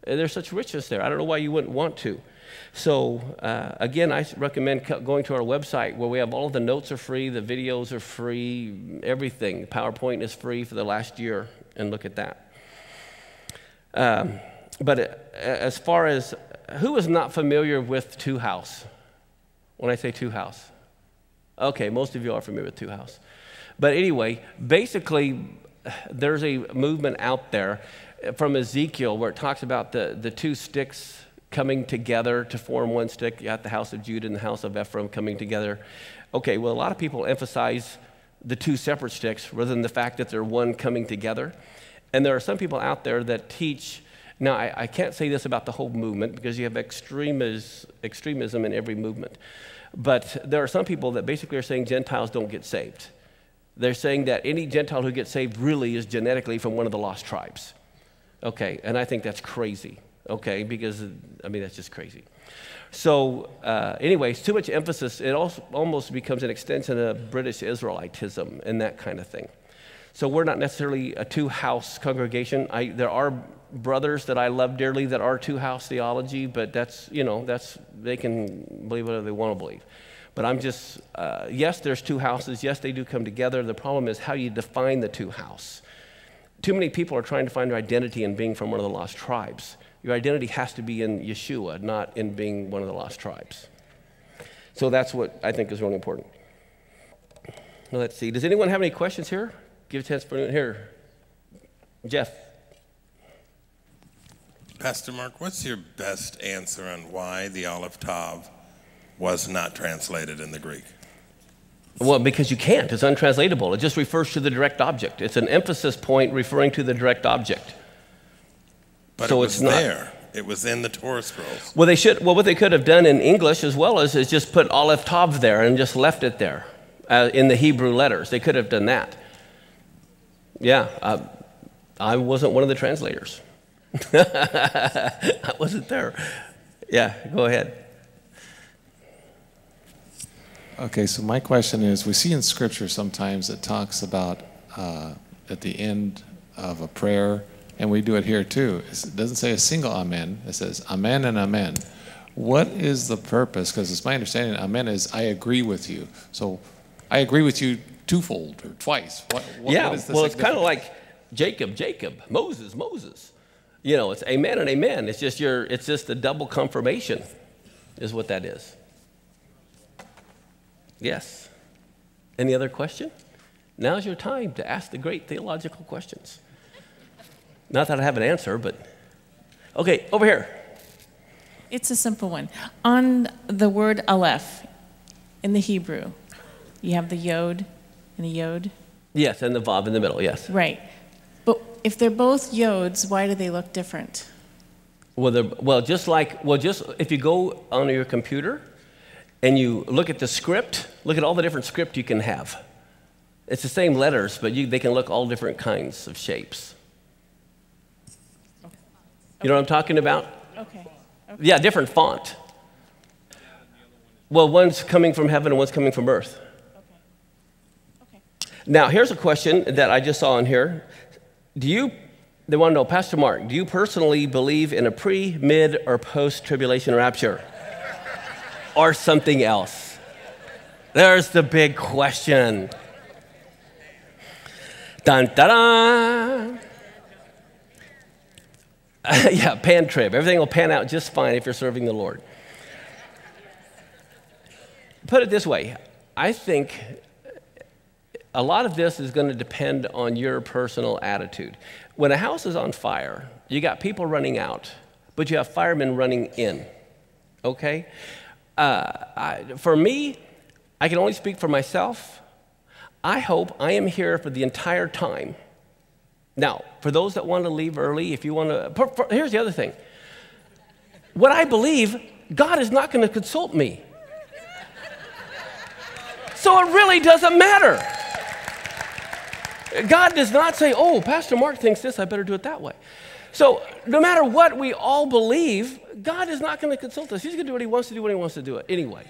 There's such richness there. I don't know why you wouldn't want to. So, again, I recommend going to our website where we have all of the notes are free, the videos are free, everything. PowerPoint is free for the last year, and look at that. But as far as who is not familiar with two house? When I say two house. Okay, most of you are familiar with two house. But anyway, basically, there's a movement out there from Ezekiel where it talks about the two sticks coming together to form one stick. You got the house of Judah and the house of Ephraim coming together. Okay, well, a lot of people emphasize the two separate sticks rather than the fact that they're one coming together. And there are some people out there that teach, now I can't say this about the whole movement because you have extremism in every movement, but there are some people that basically are saying Gentiles don't get saved. They're saying that any Gentile who gets saved really is genetically from one of the lost tribes. Okay, and I think that's crazy, okay, because, I mean, that's just crazy. So, anyways, too much emphasis, it also almost becomes an extension of British Israelitism and that kind of thing. So we're not necessarily a two-house congregation. There are brothers that I love dearly that are two-house theology, but that's, you know, that's, they can believe whatever they want to believe. But I'm just, yes, there's two houses. Yes, they do come together. The problem is how you define the two house. Too many people are trying to find their identity in being from one of the lost tribes. Your identity has to be in Yeshua, not in being one of the lost tribes. So that's what I think is really important. Now let's see. Does anyone have any questions here? Give a chance for anyone here. Jeff. Pastor Mark, what's your best answer on why the aleph tav was not translated in the Greek? Well, because you can't. It's untranslatable. It just refers to the direct object. It's an emphasis point referring to the direct object. But so it was there. It was in the Torah scrolls. Well, they should. Well, what they could have done in English as well is just put aleph tav there and just left it there in the Hebrew letters. They could have done that. Yeah, I wasn't one of the translators. I wasn't there. Yeah, go ahead. Okay, so my question is, we see in Scripture sometimes it talks about at the end of a prayer, and we do it here too. It doesn't say a single amen. It says amen and amen. What is the purpose? Because it's my understanding amen is I agree with you. So I agree with you twofold or twice. What is the well, it's kind of like Jacob, Jacob, Moses, Moses. You know, it's amen and amen. It's just your. It's just the double confirmation is what that is. Yes. Any other question? Now's your time to ask the great theological questions. Not that I have an answer, but... Okay, over here. It's a simple one. On the word aleph in the Hebrew, you have the yod and the yod? Yes, and the vav in the middle, yes. Right. But if they're both yods, why do they look different? Well, if you go on your computer... and you look at the script, look at all the different script you can have. It's the same letters, but they can look all different kinds of shapes. Okay. You know what I'm talking about? Okay. Yeah, different font. Well, one's coming from heaven and one's coming from earth. Okay. Okay. Now, here's a question that I just saw in here. They want to know, Pastor Mark, do you personally believe in a pre, mid, or post-tribulation rapture? Or something else? There's the big question. Dun, dun, dun. Yeah, pan trib. Everything will pan out just fine if you're serving the Lord. Put it this way. I think a lot of this is going to depend on your personal attitude. When a house is on fire, you got people running out, but you have firemen running in. Okay? For me, I can only speak for myself. I hope I am here for the entire time. Now, for those that want to leave early, if you want to... here's the other thing. What I believe, God is not going to consult me. So it really doesn't matter. God does not say, oh, Pastor Mark thinks this, I better do it that way. So no matter what we all believe, God is not going to consult us. He's going to do what he wants to do when he wants to do it anyway.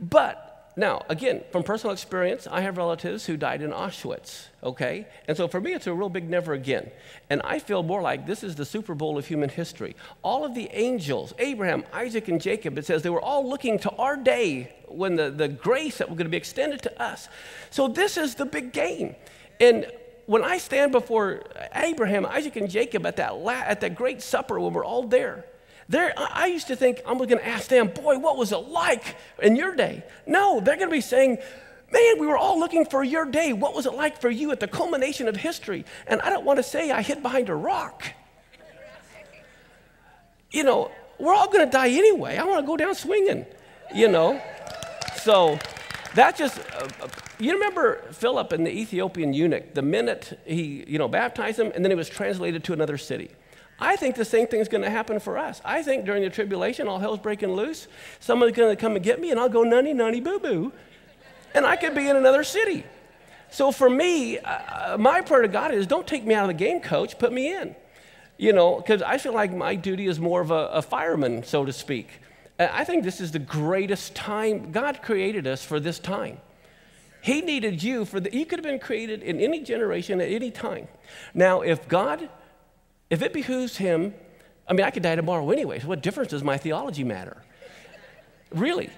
But now, again, from personal experience, I have relatives who died in Auschwitz, okay? And so for me, it's a real big never again. And I feel more like this is the Super Bowl of human history. All of the angels, Abraham, Isaac, and Jacob, it says they were all looking to our day when the grace that was going to be extended to us. So this is the big game. And when I stand before Abraham, Isaac, and Jacob at that great supper when we're all there, I used to think I'm going to ask them, boy, what was it like in your day? No, they're going to be saying, man, we were all looking for your day. What was it like for you at the culmination of history? And I don't want to say I hid behind a rock. You know, we're all going to die anyway. I want to go down swinging, you know. So that just... you remember Philip and the Ethiopian eunuch, the minute he, baptized him, and then he was translated to another city. I think the same thing's going to happen for us. I think during the tribulation, all hell's breaking loose. Someone's going to come and get me, and I'll go nunny, nunny, boo-boo, and I could be in another city. So for me, my prayer to God is, don't take me out of the game, coach. Put me in, because I feel like my duty is more of a fireman, so to speak. I think this is the greatest time. God created us for this time. He needed you you could have been created in any generation at any time. Now, if it behooves him, I mean, I could die tomorrow anyway, so what difference does my theology matter? Really?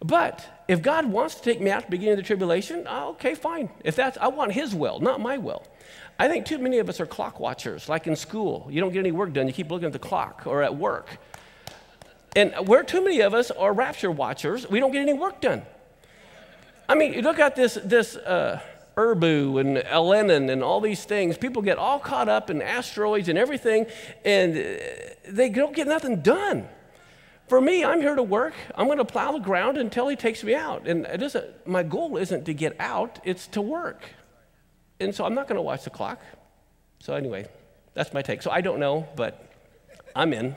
But if God wants to take me out at the beginning of the tribulation, okay, fine. I want his will, not my will. I think too many of us are clock watchers, like in school. You don't get any work done, you keep looking at the clock or at work. And where too many of us are rapture watchers, we don't get any work done. I mean, you look at this Urbu and Elenin and all these things. People get all caught up in asteroids and everything, and they don't get nothing done. For me, I'm here to work. I'm going to plow the ground until he takes me out. And it isn't, my goal isn't to get out, it's to work. And so I'm not going to watch the clock. So anyway, that's my take. So I don't know, but I'm in.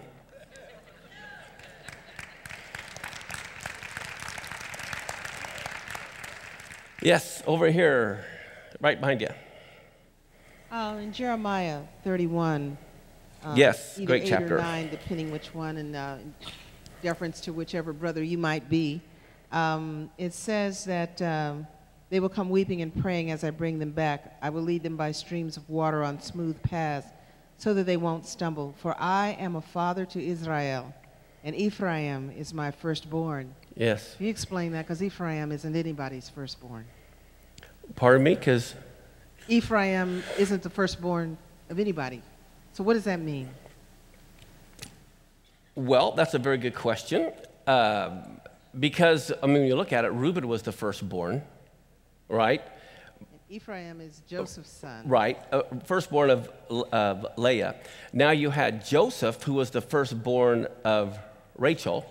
Yes, over here, right behind you. In Jeremiah 31. Yes, great chapter. 8 or 9, depending which one, and reference to whichever brother you might be. It says that they will come weeping and praying as I bring them back. I will lead them by streams of water on smooth paths so that they won't stumble. For I am a father to Israel, and Ephraim is my firstborn. Yes. Can you explain that? Because Ephraim isn't anybody's firstborn. Pardon me? Because Ephraim isn't the firstborn of anybody. So what does that mean? Well, that's a very good question. Because, I mean, when you look at it, Reuben was the firstborn, right? And Ephraim is Joseph's son. Right, firstborn of Leah. Now you had Joseph, who was the firstborn of Rachel.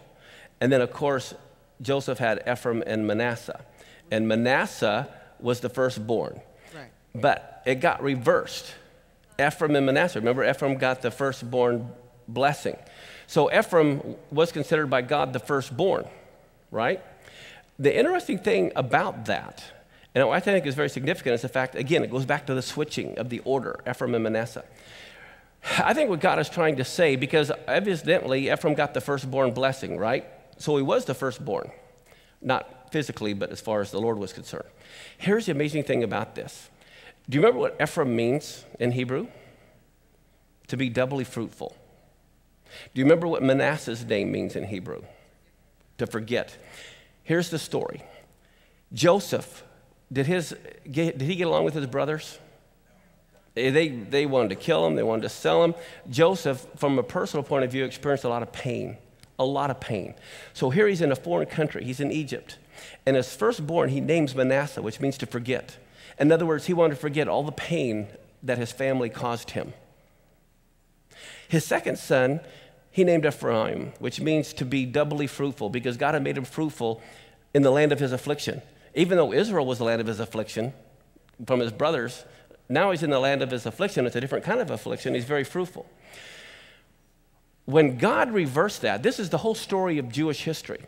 And then, of course, Joseph had Ephraim and Manasseh. And Manasseh was the firstborn. Right. But it got reversed. Ephraim and Manasseh. Remember, Ephraim got the firstborn blessing. So Ephraim was considered by God the firstborn, right? The interesting thing about that, and what I think is very significant, is the fact, again, it goes back to the switching of the order, Ephraim and Manasseh. I think what God is trying to say, because evidently Ephraim got the firstborn blessing, right? So he was the firstborn, not physically, but as far as the Lord was concerned. Here's the amazing thing about this. Do you remember what Ephraim means in Hebrew? To be doubly fruitful. Do you remember what Manasseh's name means in Hebrew? To forget. Here's the story. Joseph, did he get along with his brothers? They wanted to kill him. They wanted to sell him. Joseph, from a personal point of view, experienced a lot of pain. A lot of pain. So here he's in a foreign country. He's in Egypt. And as firstborn, he names Manasseh, which means to forget. In other words, he wanted to forget all the pain that his family caused him. His second son, he named Ephraim, which means to be doubly fruitful, because God had made him fruitful in the land of his affliction. Even though Israel was the land of his affliction from his brothers, now he's in the land of his affliction. It's a different kind of affliction. He's very fruitful. When God reversed that, this is the whole story of Jewish history.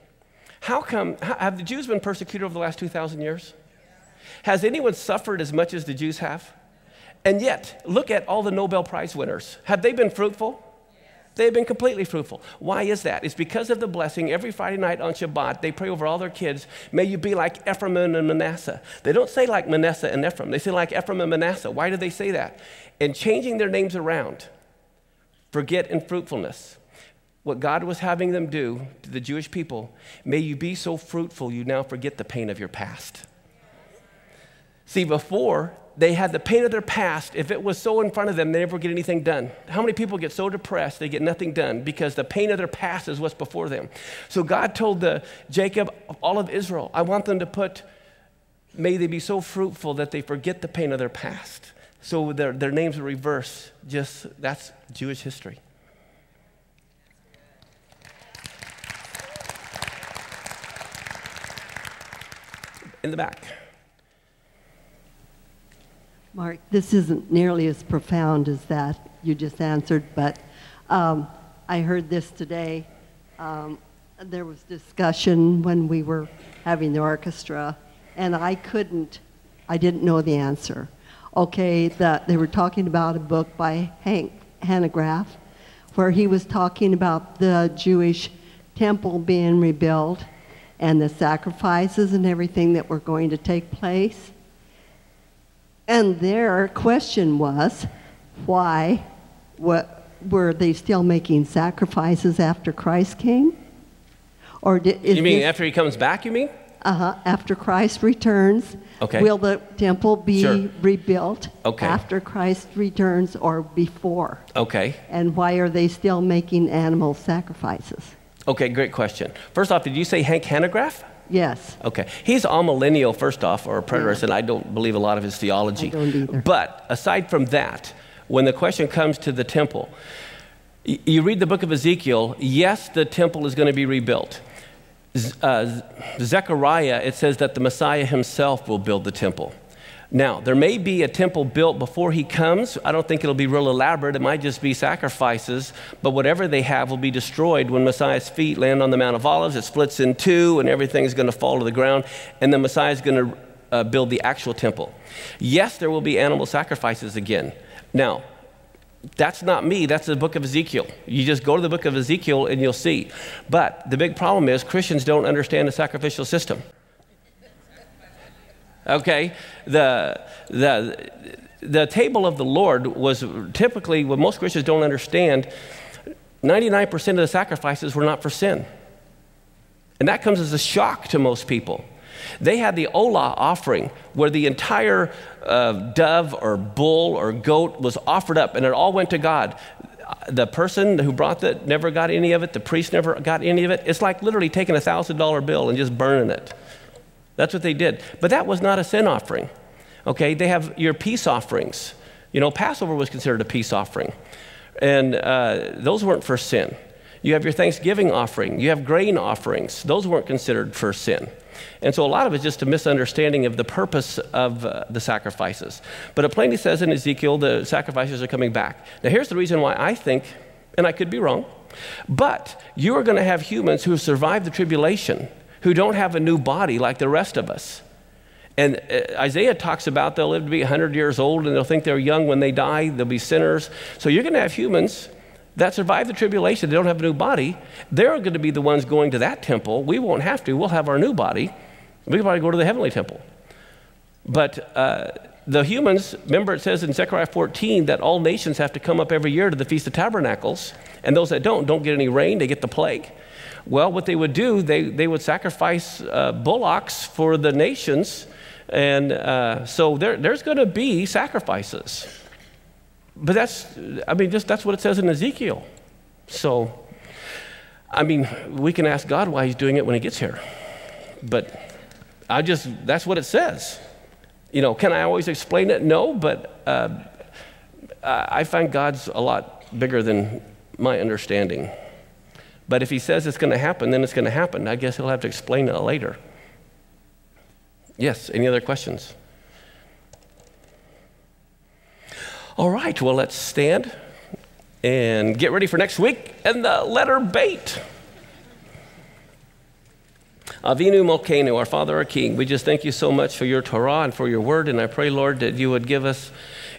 Have the Jews been persecuted over the last 2,000 years? Has anyone suffered as much as the Jews have? And yet, look at all the Nobel Prize winners. Have they been fruitful? Yes. They've been completely fruitful. Why is that? It's because of the blessing. Every Friday night on Shabbat, they pray over all their kids, may you be like Ephraim and Manasseh. They don't say like Manasseh and Ephraim. They say like Ephraim and Manasseh. Why do they say that? And changing their names around, forget and fruitfulness. What God was having them do to the Jewish people, may you be so fruitful you now forget the pain of your past. See, before, they had the pain of their past. If it was so in front of them, they never get anything done. How many people get so depressed they get nothing done because the pain of their past is what's before them? So God told Jacob, all of Israel, I want them to put, may they be so fruitful that they forget the pain of their past. So their names are reversed. Just, that's Jewish history. In the back. Mark, this isn't nearly as profound as that you just answered, but I heard this today. There was discussion when we were having the orchestra, and I didn't know the answer. Okay, they were talking about a book by Hanukkah, where he was talking about the Jewish temple being rebuilt and the sacrifices and everything that were going to take place. And their question was, why were they still making sacrifices after Christ came? Or you mean after he comes back, you mean? Uh-huh. After Christ returns, okay. Will the temple be rebuilt after Christ returns or before? Okay. And why are they still making animal sacrifices? Okay, great question. First off, did you say Hanukkah? Yes. Okay. He's all millennial, first off, or a preterist, and I don't believe a lot of his theology. I don't either. But aside from that, when the question comes to the temple, You read the book of Ezekiel, yes, the temple is going to be rebuilt. Zechariah, it says that the Messiah himself will build the temple. Now, there may be a temple built before he comes. I don't think it'll be real elaborate. It might just be sacrifices, but whatever they have will be destroyed when Messiah's feet land on the Mount of Olives. It splits in two, and everything's going to fall to the ground, and the Messiah's going to build the actual temple. Yes, there will be animal sacrifices again. Now, that's not me. That's the book of Ezekiel. You just go to the book of Ezekiel, and you'll see. But the big problem is Christians don't understand the sacrificial system. Okay, the table of the Lord was typically, what most Christians don't understand, 99% of the sacrifices were not for sin. And that comes as a shock to most people. They had the Olah offering, where the entire dove or bull or goat was offered up, and it all went to God. The person who brought it never got any of it. The priest never got any of it. It's like literally taking a $1,000 bill and just burning it. That's what they did. But that was not a sin offering. Okay, they have your peace offerings. You know, Passover was considered a peace offering. And those weren't for sin. You have your Thanksgiving offering. You have grain offerings. Those weren't considered for sin. And so a lot of it's just a misunderstanding of the purpose of the sacrifices. But it plainly says in Ezekiel the sacrifices are coming back. Now, here's the reason why I think, and I could be wrong, but you are going to have humans who survived the tribulation, who don't have a new body like the rest of us. And Isaiah talks about they'll live to be 100 years old, and they'll think they're young when they die. They'll be sinners. So you're going to have humans that survive the tribulation. They don't have a new body. They're going to be the ones going to that temple. We won't have to. We'll have our new body. We can probably go to the heavenly temple. But the humans, remember it says in Zechariah 14 that all nations have to come up every year to the Feast of Tabernacles. And those that don't get any rain. They get the plague. Well, what they would do, they would sacrifice bullocks for the nations, and so there's going to be sacrifices. But that's, I mean, just that's what it says in Ezekiel. So, I mean, we can ask God why he's doing it when he gets here. But that's what it says. You know, can I always explain it? No, but I find God's a lot bigger than my understanding. But if he says it's going to happen, then it's going to happen. I guess he'll have to explain it later. Yes, any other questions? All right, well, let's stand and get ready for next week and the letter bet. Avinu Molkeinu, our Father, our King, we just thank you so much for your Torah and for your word, and I pray, Lord, that you would give us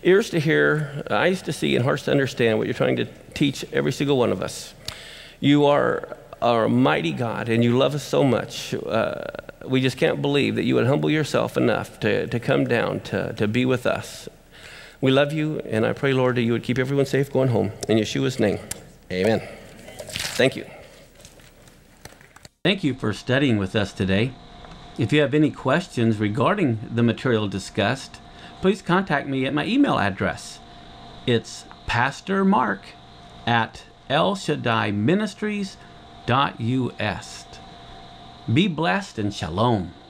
ears to hear, eyes to see, and hearts to understand what you're trying to teach every single one of us. You are our mighty God, and you love us so much. We just can't believe that you would humble yourself enough to come down to be with us. We love you, and I pray, Lord, that you would keep everyone safe going home. In Yeshua's name, amen. Thank you. Thank you for studying with us today. If you have any questions regarding the material discussed, please contact me at my email address. It's pastormark@elshaddaiministries.us. Be blessed and shalom.